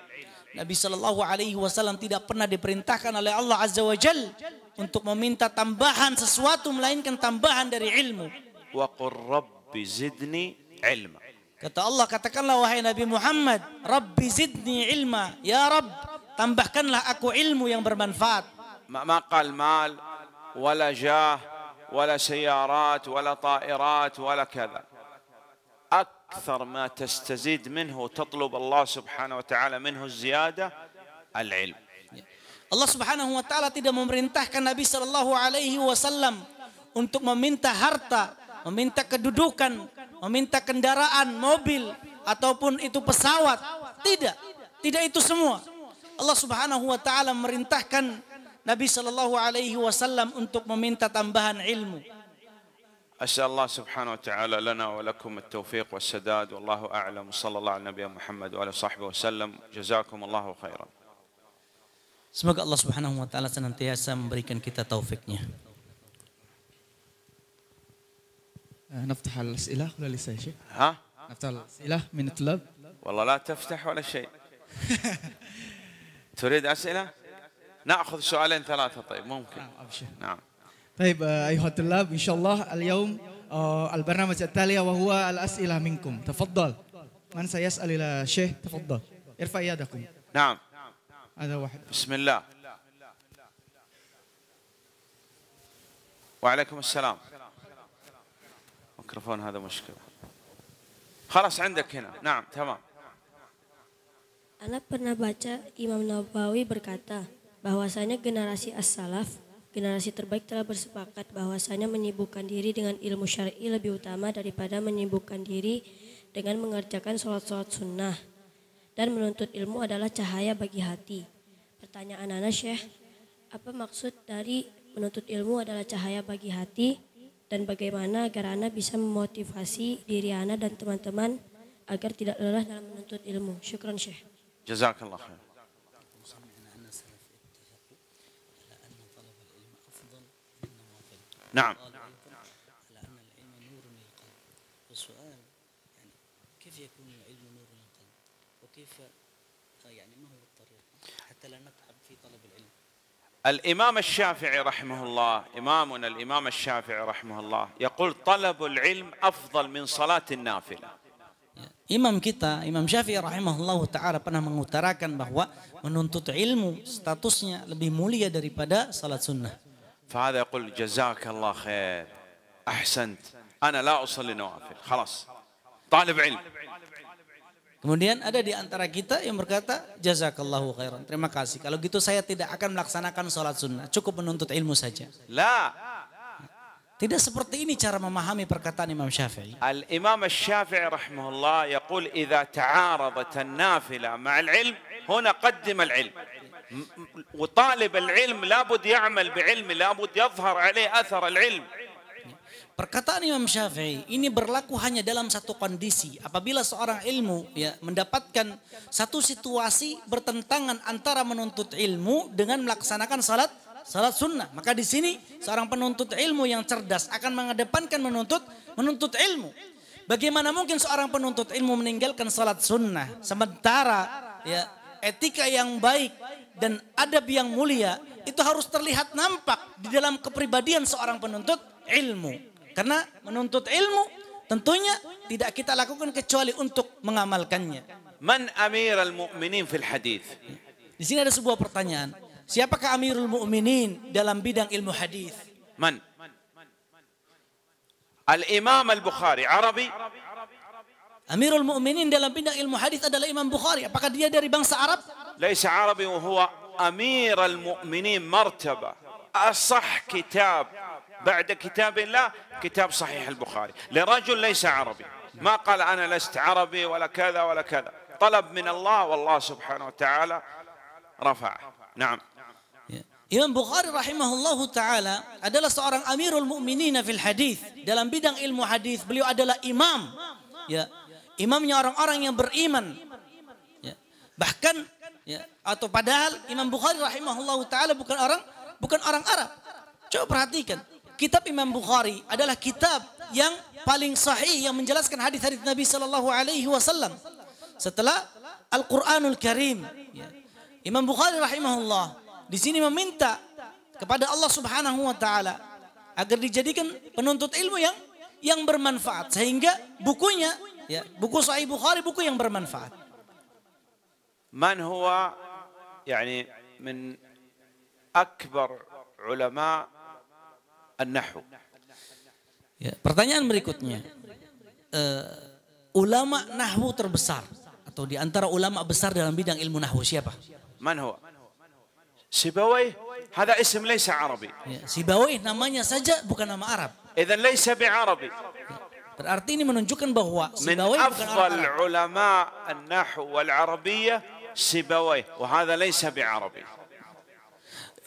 Nabi sallallahu alaihi wasallam tidak pernah diperintahkan oleh Allah azza wa jalla untuk meminta tambahan sesuatu melainkan tambahan dari ilmu. Wa qur rabbi zidni 'ilma. Kata Allah, katakanlah wahai Nabi Muhammad, Rabbi zidni ilma, ya Rabb, tambahkanlah aku ilmu yang bermanfaat. Maqal mal, wala jah, wala siyarat, wala ta'irat, wala kada. Akthar ma tastazid minhu, tatlub Allah subhanahu wa ta'ala minhu ziyadah, al-ilm. Allah subhanahu wa ta'ala tidak memerintahkan Nabi sallallahu alaihi wasallam untuk meminta harta, meminta kedudukan, meminta kendaraan, mobil, ataupun itu pesawat. Tidak itu semua. Allah subhanahu wa ta'ala merintahkan Nabi sallallahu alaihi wasallam untuk meminta tambahan ilmu. Asyallah subhanahu wa ta'ala lana wa lakum at-tawfiq wa as-sadad. Wallahu a'lam. Sallallahu ala nabiya Muhammad wa ala sahbihi wa sallam. Jazakumullahu khairan. Semoga Allah subhanahu wa ta'ala senantiasa memberikan kita taufiknya. نفتح الأسئلة ولا لسه شيء؟ ها؟ نفتح الأسئلة من الطلاب؟ والله لا تفتح ولا شيء. تريد أسئلة؟ نأخذ سؤالين ثلاثة. طيب ممكن. نعم. طيب أيها الطلاب إن شاء الله اليوم البرنامج التالي وهو الأسئلة منكم. تفضل من سيسأل إلى الشيخ؟ تفضل ارفع يدكم. نعم هذا واحد. بسم الله. وعليكم السلام. ميكروفون هذا مشكلة. خلاص عندك هنا. نعم تمام. Anak pernah baca Imam Nawawi berkata bahwasanya generasi as-salaf, generasi terbaik telah bersepakat bahwasanya menyibukkan diri dengan ilmu syar'i lebih utama daripada menyibukkan diri dengan mengerjakan sholat-sholat sunnah. Dan menuntut ilmu adalah cahaya bagi hati. Pertanyaan Anas Syekh, apa maksud dari menuntut ilmu adalah cahaya bagi hati dan bagaimana agar Ana bisa memotivasi diri Ana dan teman-teman agar tidak lelah dalam menuntut ilmu? Syukran Syekh. جزاك الله خير. نعم. والسؤال يعني كيف يكون العلم نور للقلب؟ وكيف يعني ما هو الطريق حتى لا نتعب في طلب العلم؟ الإمام الشافعي رحمه الله، إمامنا الإمام الشافعي رحمه الله يقول طلب العلم أفضل من صلاة النافلة. Imam kita, Imam Syafi'i rahimahullahu ta'ala pernah mengutarakan bahwa menuntut ilmu statusnya lebih mulia daripada salat sunnah. فهذا يقول جزاك الله خير أحسنت أنا لا أصلي نوافل خلاص طالب علم. Kemudian ada di antara kita yang berkata jazakallahu khairan, terima kasih, kalau gitu saya tidak akan melaksanakan salat sunnah, cukup menuntut ilmu saja. La. Tidak seperti ini cara memahami perkataan Imam Syafi'i. Al-Imam Al-Syafi'i rahimahullah yaqul idza ta'aradat an-nafila ma'a al-'ilm huna qaddim al-'ilm. Wa talib al-'ilm la bud ya'mal bi'ilm la bud yadhhar 'alayhi athar al-'ilm. Perkataan Imam Syafi'i ini berlaku hanya dalam satu kondisi, apabila seorang ilmu ya mendapatkan satu situasi bertentangan antara menuntut ilmu dengan melaksanakan salat sunnah, maka di sini seorang penuntut ilmu yang cerdas akan mengedepankan menuntut ilmu. Bagaimana mungkin seorang penuntut ilmu meninggalkan salat sunnah, sementara ya etika yang baik dan adab yang mulia itu harus terlihat nampak di dalam kepribadian seorang penuntut ilmu, karena menuntut ilmu tentunya tidak kita lakukan kecuali untuk mengamalkannya. Man amir al-mu'minin fil hadith. Di sini ada sebuah pertanyaan. Siapakah Amirul Mu'minin dalam bidang ilmu hadis? Man? Al-Imam Al-Bukhari, Arabi. Amirul Mu'minin dalam bidang ilmu hadis adalah Imam Bukhari. Apakah dia dari bangsa Arab? Laisa Arabi wa huwa Amirul Mu'minin martaba. Asah kitab ba'da kitabillah kitab sahih Al-Bukhari. Lirajul laisa Arabi. Ma qala ana lasta Arabi wala kada wala kada. Talab min Allah wallah subhanahu wa ta'ala rafa'ah. Naam. Imam Bukhari rahimahullahu ta'ala adalah seorang amirul mu'minina fil hadith. Dalam bidang ilmu hadith beliau adalah imam. Ya, imamnya orang-orang yang beriman. Ya, bahkan ya, atau padahal Imam Bukhari rahimahullahu ta'ala bukan orang Arab. Coba perhatikan. Kitab Imam Bukhari adalah kitab yang paling sahih yang menjelaskan hadis-hadis Nabi sallallahu alaihi wasallam setelah Al-Qur'anul Karim. Ya. Imam Bukhari rahimahullah di sini meminta kepada Allah Subhanahu wa taala agar dijadikan penuntut ilmu yang bermanfaat, sehingga bukunya ya, buku Sahih Bukhari buku yang bermanfaat. Man huwa yani min akbar ulama an-nahw. Ya, pertanyaan berikutnya. Ulama nahwu terbesar atau di antara ulama besar dalam bidang ilmu nahwu siapa? Man huwa? Sibawai, هذا اسم ليس عربي. Sibawai namanya saja bukan nama Arab. إذا ليس بعربي. Berarti ini menunjukkan bahwa Sibawai bukan orang Arab. من أفضل علماء النحو والعربية Sibawai, وهذا ليس بعربي.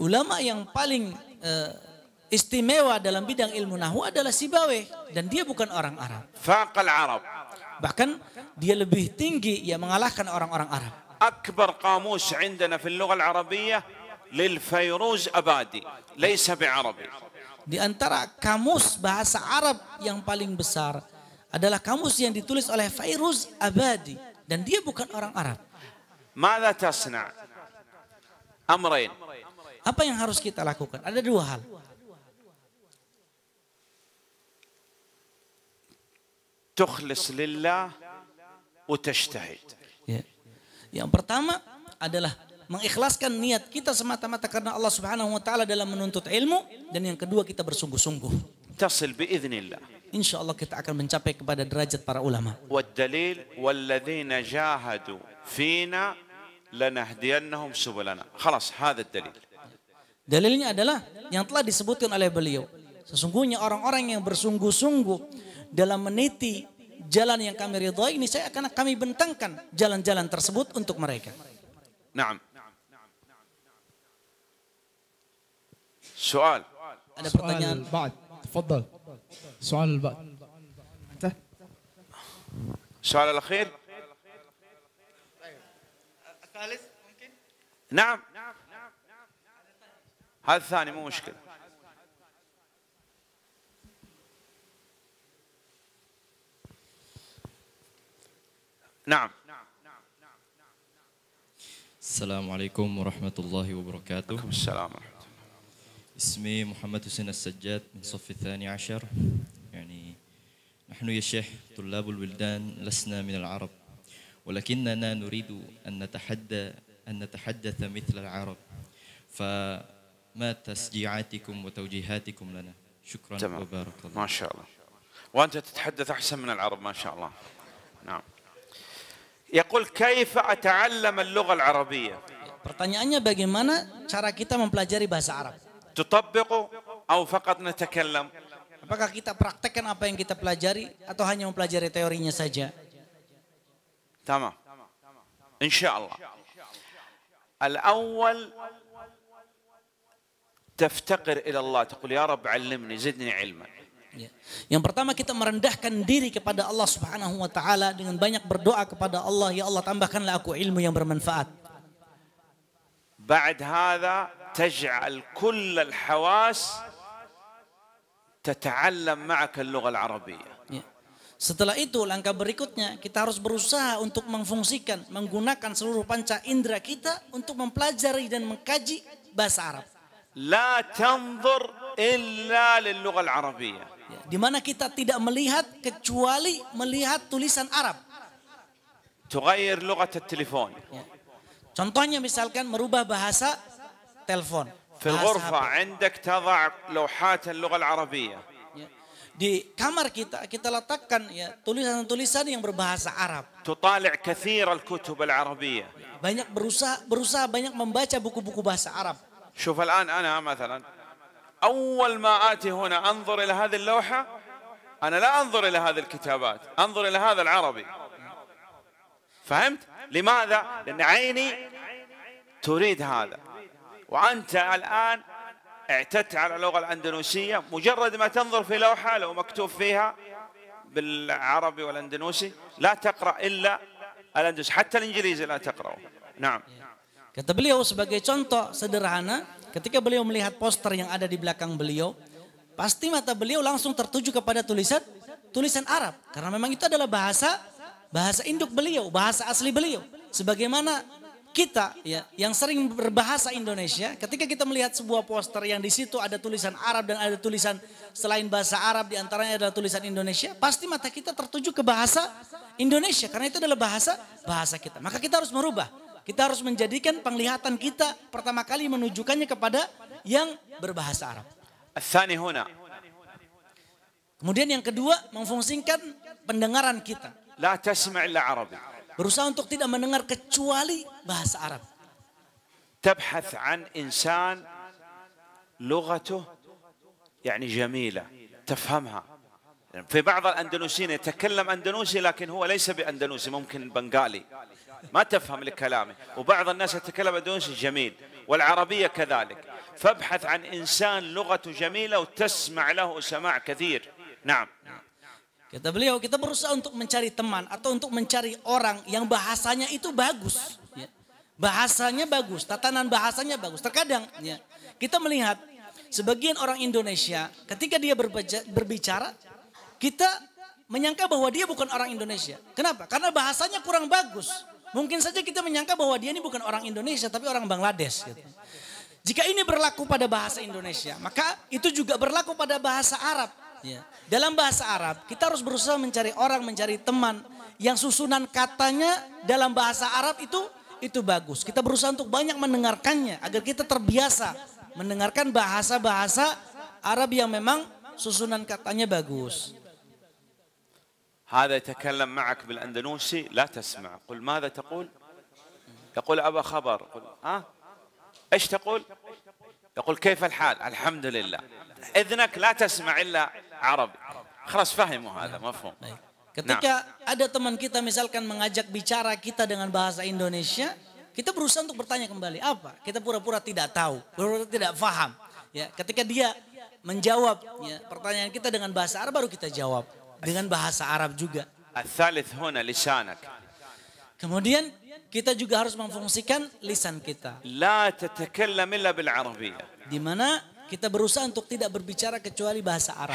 Ulama yang paling istimewa dalam bidang ilmu nahwu adalah Sibawai dan dia bukan orang Arab. فاق العرب. Bahkan dia lebih tinggi, ia mengalahkan orang-orang Arab. أكبر قاموس عندنا في اللغة العربية للفيروز أبادي ليس بعربي. Di antara kamus bahasa Arab yang paling besar adalah kamus yang ditulis oleh Fairuz Abadi dan dia bukan orang Arab. ماذا تصنع؟ أمرين. Apa yang harus kita lakukan? Ada dua hal. Tukhlis lillah wa tajtahid. Yang pertama adalah mengikhlaskan niat kita semata-mata karena Allah Subhanahu wa taala dalam menuntut ilmu, dan yang kedua kita bersungguh-sungguh. Tasil biiznillah. Insyaallah kita akan mencapai kepada derajat para ulama. Wad dalil walladzina jahadu fina lanahdiyannahum subulana. Khalas, hadha ad-dalil. Dalilnya adalah yang telah disebutkan oleh beliau. Sesungguhnya orang-orang yang bersungguh-sungguh dalam meniti jalan yang kami ridhoi ini, saya akan kami bentangkan jalan-jalan tersebut untuk mereka. Naam. Soal. Ada pertanyaan? Tafadhal. Soal al-ba'd. Soal al-akhir. Al-thalith mungkin? Naam. Hal thani mungkin mushkil. نعم. السلام عليكم ورحمة الله وبركاته. السلام. اسمي محمد حسين السجاد من صف الثاني عشر. يعني نحن يا شيخ طلاب البلدان لسنا من العرب، ولكننا نريد أن نتحدث مثل العرب، فما تشجيعاتكم وتوجيهاتكم لنا؟ شكرا وبارك الله. ما شاء الله، وأنت تتحدث أحسن من العرب ما شاء الله. نعم. يقول كيف أتعلم اللغة العربية؟ Pertanyaannya bagaimana cara kita mempelajari bahasa Arab? تطبقه أو فقط نتكلم؟ Apakah kita praktekkan apa yang kita pelajari atau hanya mempelajari teorinya saja? تمام. إن شاء الله. الأول تفتقر إلى الله، تقول يا رب علمني زدني علما. Yang pertama kita merendahkan diri kepada Allah Subhanahu wa taala dengan banyak berdoa kepada Allah, ya Allah tambahkanlah aku ilmu yang bermanfaat. Ba'd hadza taj'al kull al-hawas tata'allam ma'aka al-lugha al-arabiyyah. Setelah itu langkah berikutnya kita harus berusaha untuk mengfungsikan, menggunakan seluruh panca indera kita untuk mempelajari dan mengkaji bahasa Arab. La tanzur illa lil-lugha al-arabiyyah. Di mana kita tidak melihat kecuali melihat tulisan Arab. Tughayyir lughat at-telefon. Contohnya misalkan merubah bahasa telefon. Fil ghurfa 'indak tadha' lawhat al-lugha al-arabiyyah. Di kamar kita letakkan ya tulisan-tulisan yang berbahasa Arab. Tutali' katsir al-kutub al-arabiyyah. Banyak berusaha banyak membaca buku-buku bahasa Arab. شوف الآن أنا مثلا أول ما آتي هنا أنظر إلى هذه اللوحة، أنا لا أنظر إلى هذه الكتابات، أنظر إلى هذا العربي. فهمت؟ لماذا؟ لأن عيني تريد هذا، وأنت الآن اعتدت على اللغة الأندونيسية. مجرد ما تنظر في لوحة لو مكتوب فيها بالعربي والأندونيسي لا تقرأ إلا الأندونيسي، حتى الإنجليزي لا تقرأه. نعم. Kata beliau sebagai contoh sederhana, ketika beliau melihat poster yang ada di belakang beliau, pasti mata beliau langsung tertuju kepada tulisan Arab, karena memang itu adalah bahasa induk beliau, bahasa asli beliau. Sebagaimana kita ya, yang sering berbahasa Indonesia, ketika kita melihat sebuah poster yang di situ ada tulisan Arab dan ada tulisan selain bahasa Arab, diantaranya adalah tulisan Indonesia, pasti mata kita tertuju ke bahasa Indonesia, karena itu adalah bahasa kita. Maka kita harus merubah. Kita harus menjadikan penglihatan kita pertama kali menunjukkannya kepada yang berbahasa Arab. Kemudian yang kedua, memfungsikan pendengaran kita. Berusaha untuk tidak mendengar kecuali bahasa Arab. Tabhath an insan lughatuh yani jamila, tafhamha. في بعض الأندونيسيين يتكلم أندونيسي لكن هو ليس بأندونيسي، ممكن بنغالي، ما تفهم لكلامه. وبعض الناس يتكلم أندونيسي جميل، والعربية كذلك. فابحث عن إنسان لغته جميلة وتسمع له سماع كثير. نعم. Kata beliau, kita berusaha untuk mencari teman atau untuk mencari orang yang bahasanya itu bagus. Bahasanya bagus, tatanan bahasanya bagus. Terkadang kita melihat sebagian orang Indonesia ketika dia berbicara, kita menyangka bahwa dia bukan orang Indonesia. Kenapa? Karena bahasanya kurang bagus. Mungkin saja kita menyangka bahwa dia ini bukan orang Indonesia tapi orang Bangladesh. Gitu. Jika ini berlaku pada bahasa Indonesia, maka itu juga berlaku pada bahasa Arab. Ya. Dalam bahasa Arab, kita harus berusaha mencari orang, mencari teman yang susunan katanya dalam bahasa Arab itu bagus. Kita berusaha untuk banyak mendengarkannya agar kita terbiasa mendengarkan bahasa-bahasa Arab yang memang susunan katanya bagus. هذا يتكلم معك بالأندلسي لا تسمع، قل ماذا تقول؟ يقول أبا خبر، قل ها؟ ايش تقول؟ يقول كيف الحال؟ الحمد لله. إذنك لا تسمع إلا عربي. خلاص فهموا هذا مفهوم. Ketika ada teman kita misalkan mengajak bicara kita dengan bahasa Indonesia, kita berusaha untuk bertanya kembali apa? Kita pura-pura tidak tahu, pura-pura tidak faham. Ya, ketika dia menjawab ya, pertanyaan kita dengan bahasa Arab baru kita jawab dengan bahasa Arab juga. Kemudian kita juga harus memfungsikan lisan kita. La tatakallam illa bil arabiyyah. Di mana kita berusaha untuk tidak berbicara kecuali bahasa Arab.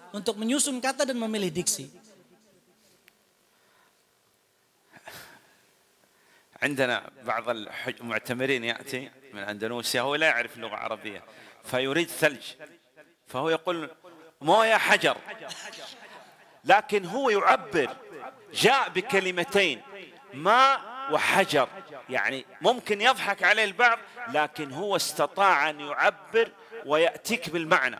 untuk menyusun kata dan memilih diksi. عندنا بعض المعتمرين يأتي من أندلسيا هو لا يعرف اللغة العربية فيريد ثلج فهو يقول موية حجر لكن هو يعبر جاء بكلمتين ماء وحجر يعني ممكن يضحك عليه البعض لكن هو استطاع أن يعبر ويأتيك بالمعنى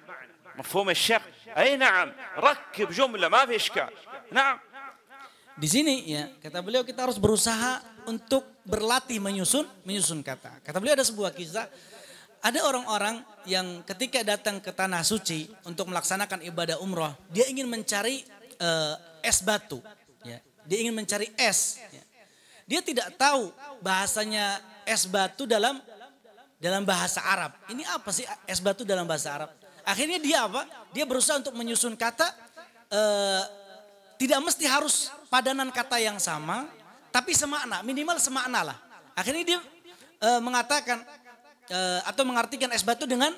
مفهوم الشيخ أي نعم ركب جملة ما في إشكال نعم di sini ya kata beliau kita harus berusaha untuk berlatih menyusun kata kata beliau ada sebuah kisah ada orang-orang yang ketika datang ke tanah suci untuk melaksanakan ibadah umroh dia ingin mencari es batu ya. Dia ingin mencari es ya. Dia tidak tahu bahasanya es batu dalam bahasa Arab ini apa sih es batu dalam bahasa Arab akhirnya dia apa dia berusaha untuk menyusun kata tidak mesti harus padanan kata yang sama tapi semakna minimal semakna lah akhirnya dia mengatakan atau mengartikan es batu dengan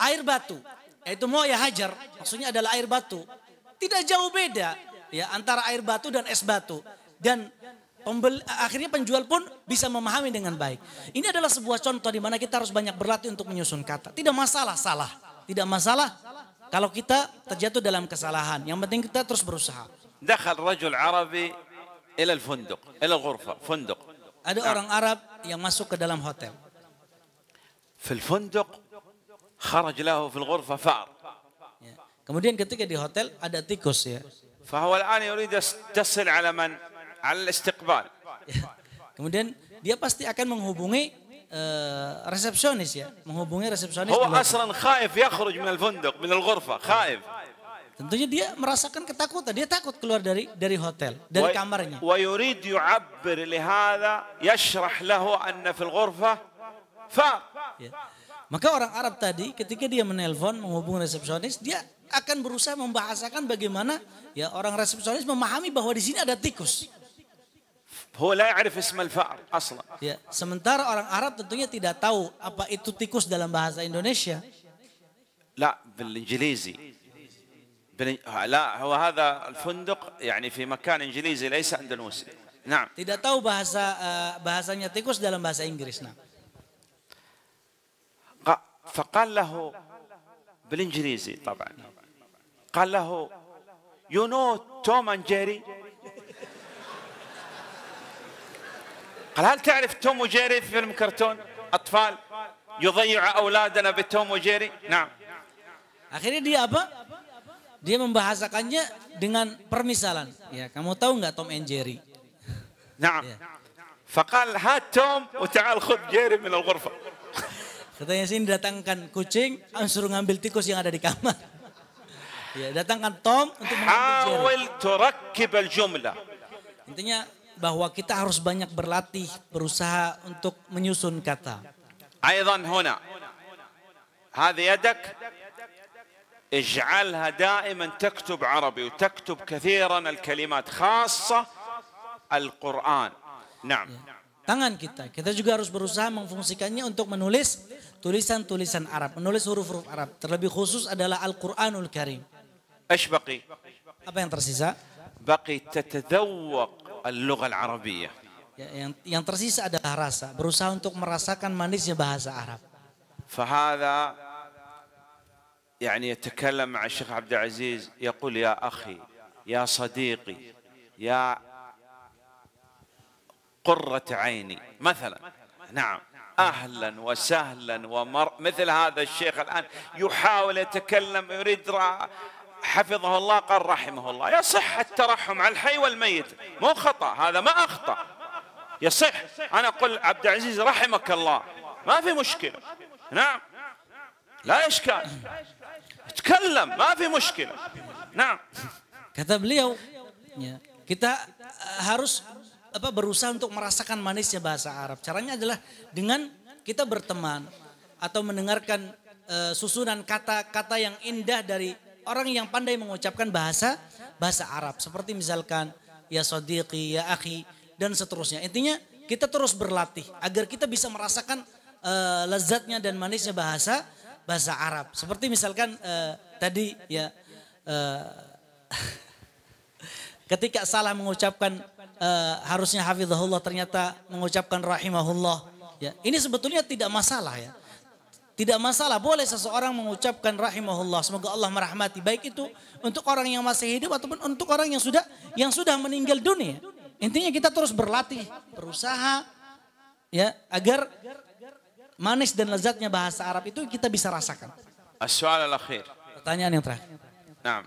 air batu yaitu mau ya hajar maksudnya adalah air batu tidak jauh beda ya antara air batu dan es batu dan akhirnya penjual pun bisa memahami dengan baik ini adalah sebuah contoh di mana kita harus banyak berlatih untuk menyusun kata tidak masalah salah tidak masalah kalau kita terjatuh dalam kesalahan yang penting kita terus berusaha dakhal rajul arabi ila al-funduq ila al-ghurfa funduq ada orang Arab yang masuk ke dalam hotel fil funduq kharaj lahu fil ghurfa fa'ar Kemudian ketika di hotel ada tikus ya. Kemudian dia pasti akan menghubungi resepsionis ya, menghubungi resepsionis. Tentunya dia merasakan ketakutan, dia takut keluar dari hotel, dari kamarnya. Ya. Maka orang Arab tadi ketika dia menelpon menghubungi resepsionis dia akan berusaha membahasakan bagaimana ya orang resepsionis memahami bahwa di sini ada tikus. Ya, sementara orang Arab tentunya tidak tahu apa itu tikus dalam bahasa Indonesia. لا بالإنجليزي. لا هو هذا الفندق يعني في مكان إنجليزي ليس أندلسي. نعم. Tidak tahu bahasanya tikus dalam bahasa Inggris. Nah. فقال له بالإنجليزي طبعا قال له you know توم and جيري قال هل تعرف توم وجيري فيلم كرتون أطفال يضيع أولادنا بتوم وجيري نعم akhirnya dia apa dia membahasakannya dengan permisalan ya kamu tahu nggak Tom and Jerry نعم فقال هات توم وتعال خذ جيري من الغرفة Katanya sini datangkan kucing, suruh ngambil tikus yang ada di kamar. Ya, datangkan Tom untuk mengambil jumlah. Intinya bahwa kita harus banyak berlatih, berusaha untuk menyusun kata. أيضا هنا هذه يدك اجعلها دائما تكتب عربي وتكتب كثيرا الكلمات خاصة القرآن. نعم. Tangan kita, kita juga harus berusaha memfungsikannya untuk menulis tulisan-tulisan Arab, menulis huruf-huruf Arab. Terlebih khusus adalah Al-Quranul Karim. Apa yang tersisa? Baqi tatadawwaq al-lugha al-arabiyyah. Yang tersisa adalah rasa, berusaha untuk merasakan manisnya bahasa Arab. فهذا يعني يتكلم مع الشيخ عبد العزيز يقول يا أخي يا صديقي يا قرة عيني مثلا. نعم أهلا وسهلا مثل هذا الشيخ الآن يحاول يتكلم يريد حفظه الله قال رحمه الله. يصح الترحم على الحي والميت مو خطأ هذا ما أخطأ يصح. أنا أقول عبد العزيز رحمك الله ما في مشكلة. نعم لا إشكال تكلم ما في مشكلة. نعم كتب اليوم kita harus berusaha untuk merasakan manisnya bahasa Arab. Caranya adalah dengan kita berteman atau mendengarkan susunan kata-kata yang indah dari orang yang pandai mengucapkan bahasa Arab. Seperti misalkan ya sadiqi, ya akhi dan seterusnya. Intinya kita terus berlatih agar kita bisa merasakan lezatnya dan manisnya bahasa Arab. Seperti misalkan tadi ya ketika salah mengucapkan harusnya hafizahullah ternyata mengucapkan rahimahullah ya. Ini sebetulnya tidak masalah ya. Tidak masalah boleh seseorang mengucapkan rahimahullah. Semoga Allah merahmati baik itu untuk orang yang masih hidup ataupun untuk orang yang sudah meninggal dunia. Intinya kita terus berlatih, berusaha ya agar manis dan lezatnya bahasa Arab itu kita bisa rasakan. As-su'al al-akhir. Pertanyaan yang terakhir. Naam.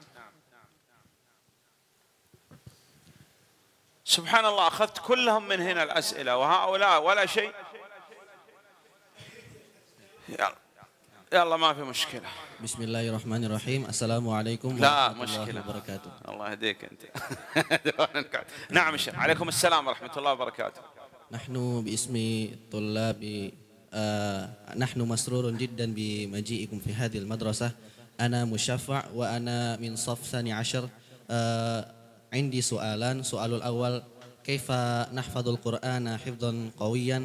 سبحان الله أخذت كلهم من هنا الأسئلة وهؤلاء ولا شيء. يلا ما في مشكلة. بسم الله الرحمن الرحيم السلام عليكم ورحمة الله وبركاته. الله يهديك أنت. نعم عليكم السلام ورحمة الله وبركاته. نحن باسم الطلاب نحن مسرور جدا بمجيئكم في هذه المدرسة. أنا مشفع وأنا من صف ثاني عشر. عندي سؤالان. سؤال الأول كيف نحفظ القرآن حفظا قويا؟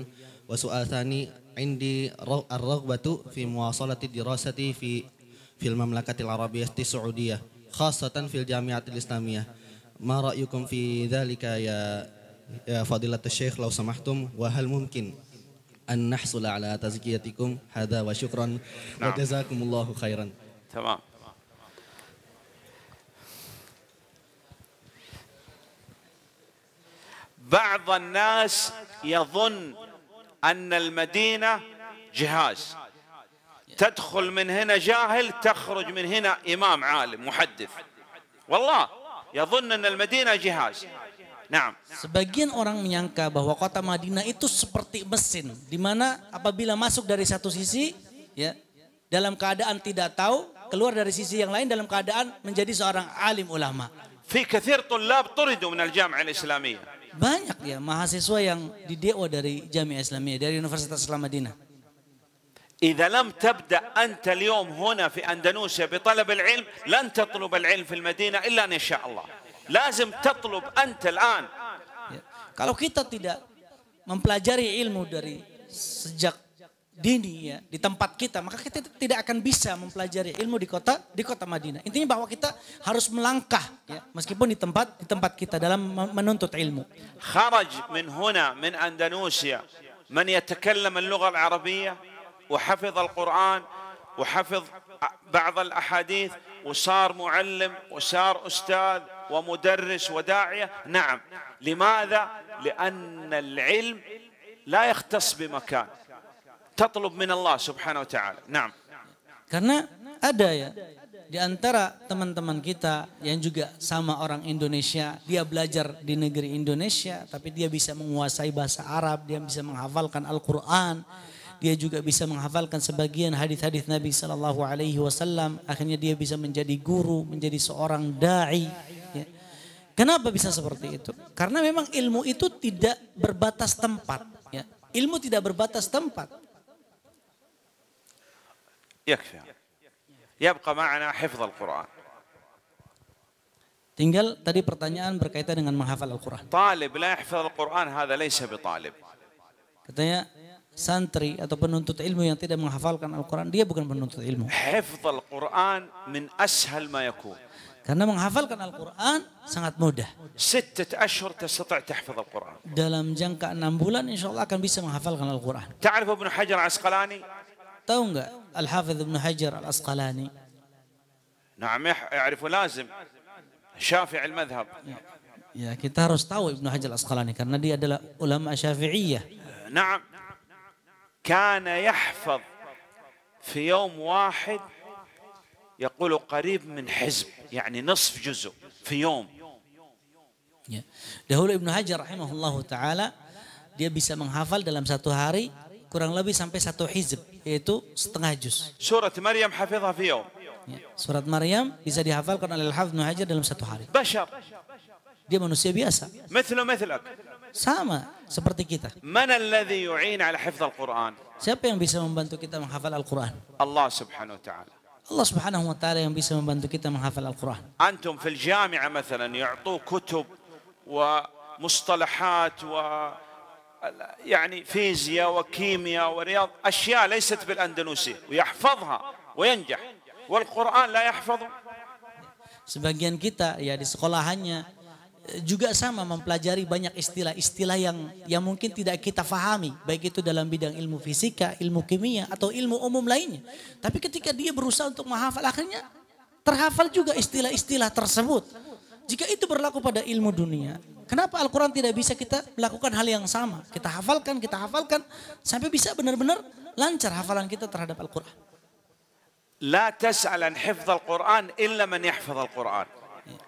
وسؤال ثاني عندي الرغبة في مواصلة الدراسة في المملكة العربية السعودية خاصة في الجامعة الإسلامية. ما رأيكم في ذلك يا فضيلة الشيخ لو سمحتم؟ وهل ممكن أن نحصل على تزكيتكم؟ هذا وشكرا وجزاكم الله خيرا. تمام. بعض الناس يظن أن المدينة جهاز تدخل من هنا جاهل تخرج من هنا إمام عالم محدث. والله يظن أن المدينة جهاز. نعم. Sebagian orang menyangka bahwa kota Madinah itu seperti mesin, di mana apabila masuk dari satu sisi, ya, dalam keadaan tidak tahu, keluar dari sisi yang lain dalam keadaan menjadi seorang alim ulama. في كثير طلاب طردوا من الجامعة الإسلامية. Banyak ya mahasiswa yang didakwa dari Jami'ah Islamiyah, dari Universitas Islam Madinah. إذا لم تبدأ أنت اليوم هنا في أندونيسيا بطلب العلم لن تطلب العلم في المدينة إلا إن شاء الله. لازم تطلب أنت الآن. Kalau kita tidak mempelajari ilmu dari sejak dini ya di tempat kita, maka kita tidak akan bisa mempelajari ilmu di kota Madinah. Intinya bahwa kita harus melangkah ya meskipun di tempat kita dalam menuntut ilmu. Kharaj min huna min Andalusia man yatakallam al-lugha al-arabiyyah wa hafiz al-Quran wa hafiz ba'd al-ahadith wa sar muallim wa sar ustad wa mudarris wa da'iya. Na'am. Limadha? Li'anna al-ilm la yakhtas bi makan. Tatlub min Allah subhanahu wa ta'ala. Naam. Karena ada ya di antara teman-teman kita yang juga sama orang Indonesia, dia belajar di negeri Indonesia tapi dia bisa menguasai bahasa Arab, dia bisa menghafalkan Al-Qur'an, dia juga bisa menghafalkan sebagian hadis-hadis Nabi sallallahu alaihi wasallam, akhirnya dia bisa menjadi guru, menjadi seorang dai. Ya. Kenapa bisa seperti itu? Karena memang ilmu itu tidak berbatas tempat ya. Ilmu tidak berbatas tempat. يكفي. يبقى معنا حفظ القرآن. Tinggal tadi pertanyaan berkaitan dengan menghafal Al-Quran. Talib la yahfaz Al-Quran hadza laysa bi talib. Katanya santri atau penuntut ilmu yang tidak menghafalkan Al-Quran dia bukan penuntut ilmu. Hifz Al-Quran min ashal ma yakun. Karena menghafalkan Al-Quran sangat mudah. 6 ashhur tastati' tahfiz Al-Quran. Dalam jangka 6 bulan insyaallah akan bisa menghafalkan Al-Quran. Ta'rif Ibn Hajar Al-Asqalani? Tahu enggak Al-Hafiz Ibn Hajar Al-Asqalani? Naam, ya'rifu lazim. Syafi'i al-madhhab. Ya, kita harus tahu Ibn Hajar Al-Asqalani karena dia adalah ulama Syafi'iyah. Naam. Kana yahfaz fi yawm wahid يقول قريب من حزب يعني نصف جزء في يوم. Dahulu Ibn Hajar rahimahullahu taala dia bisa menghafal dalam satu hari kurang lebih sampai satu hizb yaitu setengah juz. Surat Maryam hafizha fi yawm. Surat Maryam bisa dihafalkan oleh Al-Hafidz Ibn Hajar dalam satu hari. Bashar. Dia manusia biasa. Mithlak. Sama seperti kita. Man alladhi yu'in ala hifdz al-Qur'an? Siapa yang bisa membantu kita menghafal Al-Quran? Allah Subhanahu wa taala. Allah Subhanahu wa taala yang bisa membantu kita menghafal Al-Quran. Antum fil jami'ah misalnya يعطوا كتب ومصطلحات و يعني فيزياء وكيمياء ورياض اشياء ليست بالاندلسي ويحفظها وينجح والقرآن لا يحفظه. Sebagian kita ya di sekolahannya juga sama mempelajari banyak istilah-istilah yang mungkin tidak kita fahami, baik itu dalam bidang ilmu fisika, ilmu kimia atau ilmu umum lainnya. Tapi ketika dia berusaha untuk menghafal akhirnya terhafal juga istilah-istilah tersebut. Jika itu berlaku pada ilmu dunia, kenapa Al-Quran tidak bisa kita melakukan hal yang sama? Kita hafalkan sampai bisa benar-benar lancar hafalan kita terhadap Al-Quran. لا تسأل عن حفظ القرآن إلا من يحفظ القرآن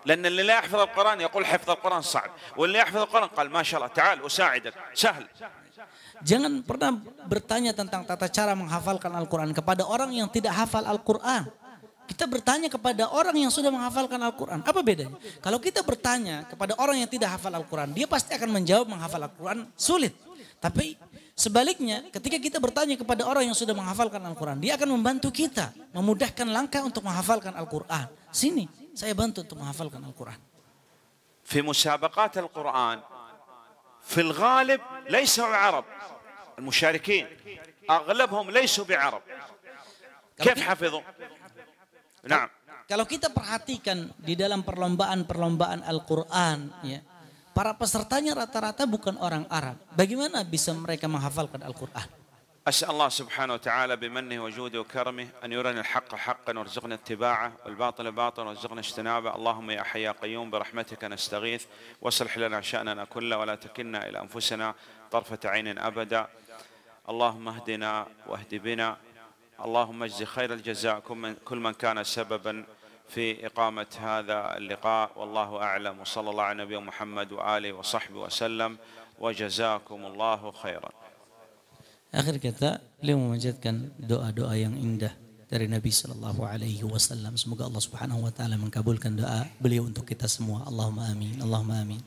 لأن اللي لا يحفظ القرآن يقول حفظ القرآن صعب واللي يحفظ القرآن قال ما شاء الله تعال أساعدك سهل. Jangan pernah bertanya tentang tata cara menghafalkan Al-Quran kepada orang yang tidak hafal Al-Quran. Kita bertanya kepada orang yang sudah menghafalkan Al-Quran. Apa bedanya? Kalau kita bertanya kepada orang yang tidak hafal Al-Quran, dia pasti akan menjawab menghafal Al-Quran sulit. Tapi sebaliknya ketika kita bertanya kepada orang yang sudah menghafalkan Al-Quran, dia akan membantu kita, memudahkan langkah untuk menghafalkan Al-Quran. Sini, saya bantu untuk menghafalkan Al-Quran. Fi musabaqat Al-Quran, fil ghalib laysu Arab. Al-musyarikin, aghlabhum laysu bi-Arab. Kif hafidhu? Naam. Kalau kita perhatikan di dalam perlombaan-perlombaan Al-Quran, ya, para pesertanya rata-rata bukan orang Arab. Bagaimana bisa mereka menghafalkan Al-Quran? As'allah subhanahu wa ta'ala bimannihi wa judihi wa karamih an yurana al-haqqa haqqan warzuqna ittiba'ah wal batila batilan warzuqna ijtinabah. Allahumma ya hayya qayyum bi rahmatika nastaghith waslih lana sya'nana kullahu wa la takilna ila anfusina tarfat 'ainin abada. Allahumma ihdina wa ihdi bina. Allahumma ajzi khairal jazaa' kull man kana sababan في إقامة هذا اللقاء والله أعلم وصلى الله على نبينا محمد وآله وصحبه وسلم وجزاكم الله خيرا. Akhir kata beliau memanjatkan doa-doa yang indah dari Nabi sallallahu alaihi wasallam. Semoga Allah Subhanahu wa taala mengabulkan doa beliau untuk kita semua. Allahumma amin. Allahumma amin.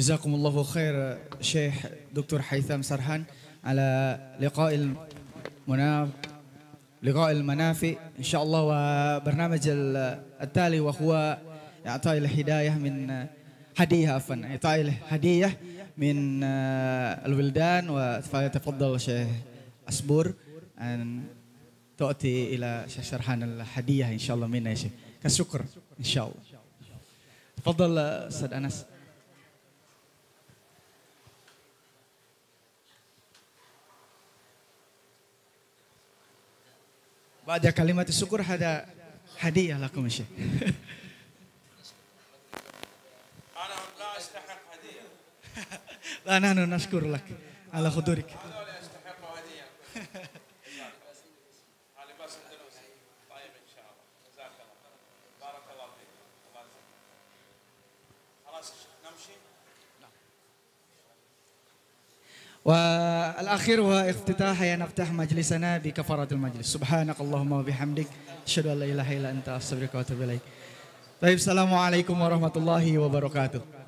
Jazakumullahu khair Syekh Dr. Haitham Sarhan ala liqa'il munaf لقاء المنافع إن شاء الله وبرنامج التالي وهو إعطاء الهداية من هدية إعطاء الهدية من الولدان وتفضل شيخ أسبور أن تؤتي إلى شيخ سرحان الهدية إن شاء الله منا يا شيخ كشكر إن شاء الله تفضل أستاذ أنس. بعد كلمة الشكر هذا هدية لكم يا شيخ. أنا لا أستحق هدية. لا نحن نشكر لك على حضورك. هذول يستحقوا هدية. على باس الدروسي طيب إن شاء الله جزاك الله بارك الله فيك الله يجزاك. خلاص نمشي؟ نعم. والأخير هو افتتاح نفتح مجلسنا بكفارة المجلس سبحانك اللهم وبحمدك أشهد أن لا إله إلا أنت أستغفرك وأتوب إليك. طيب السلام عليكم ورحمة الله وبركاته.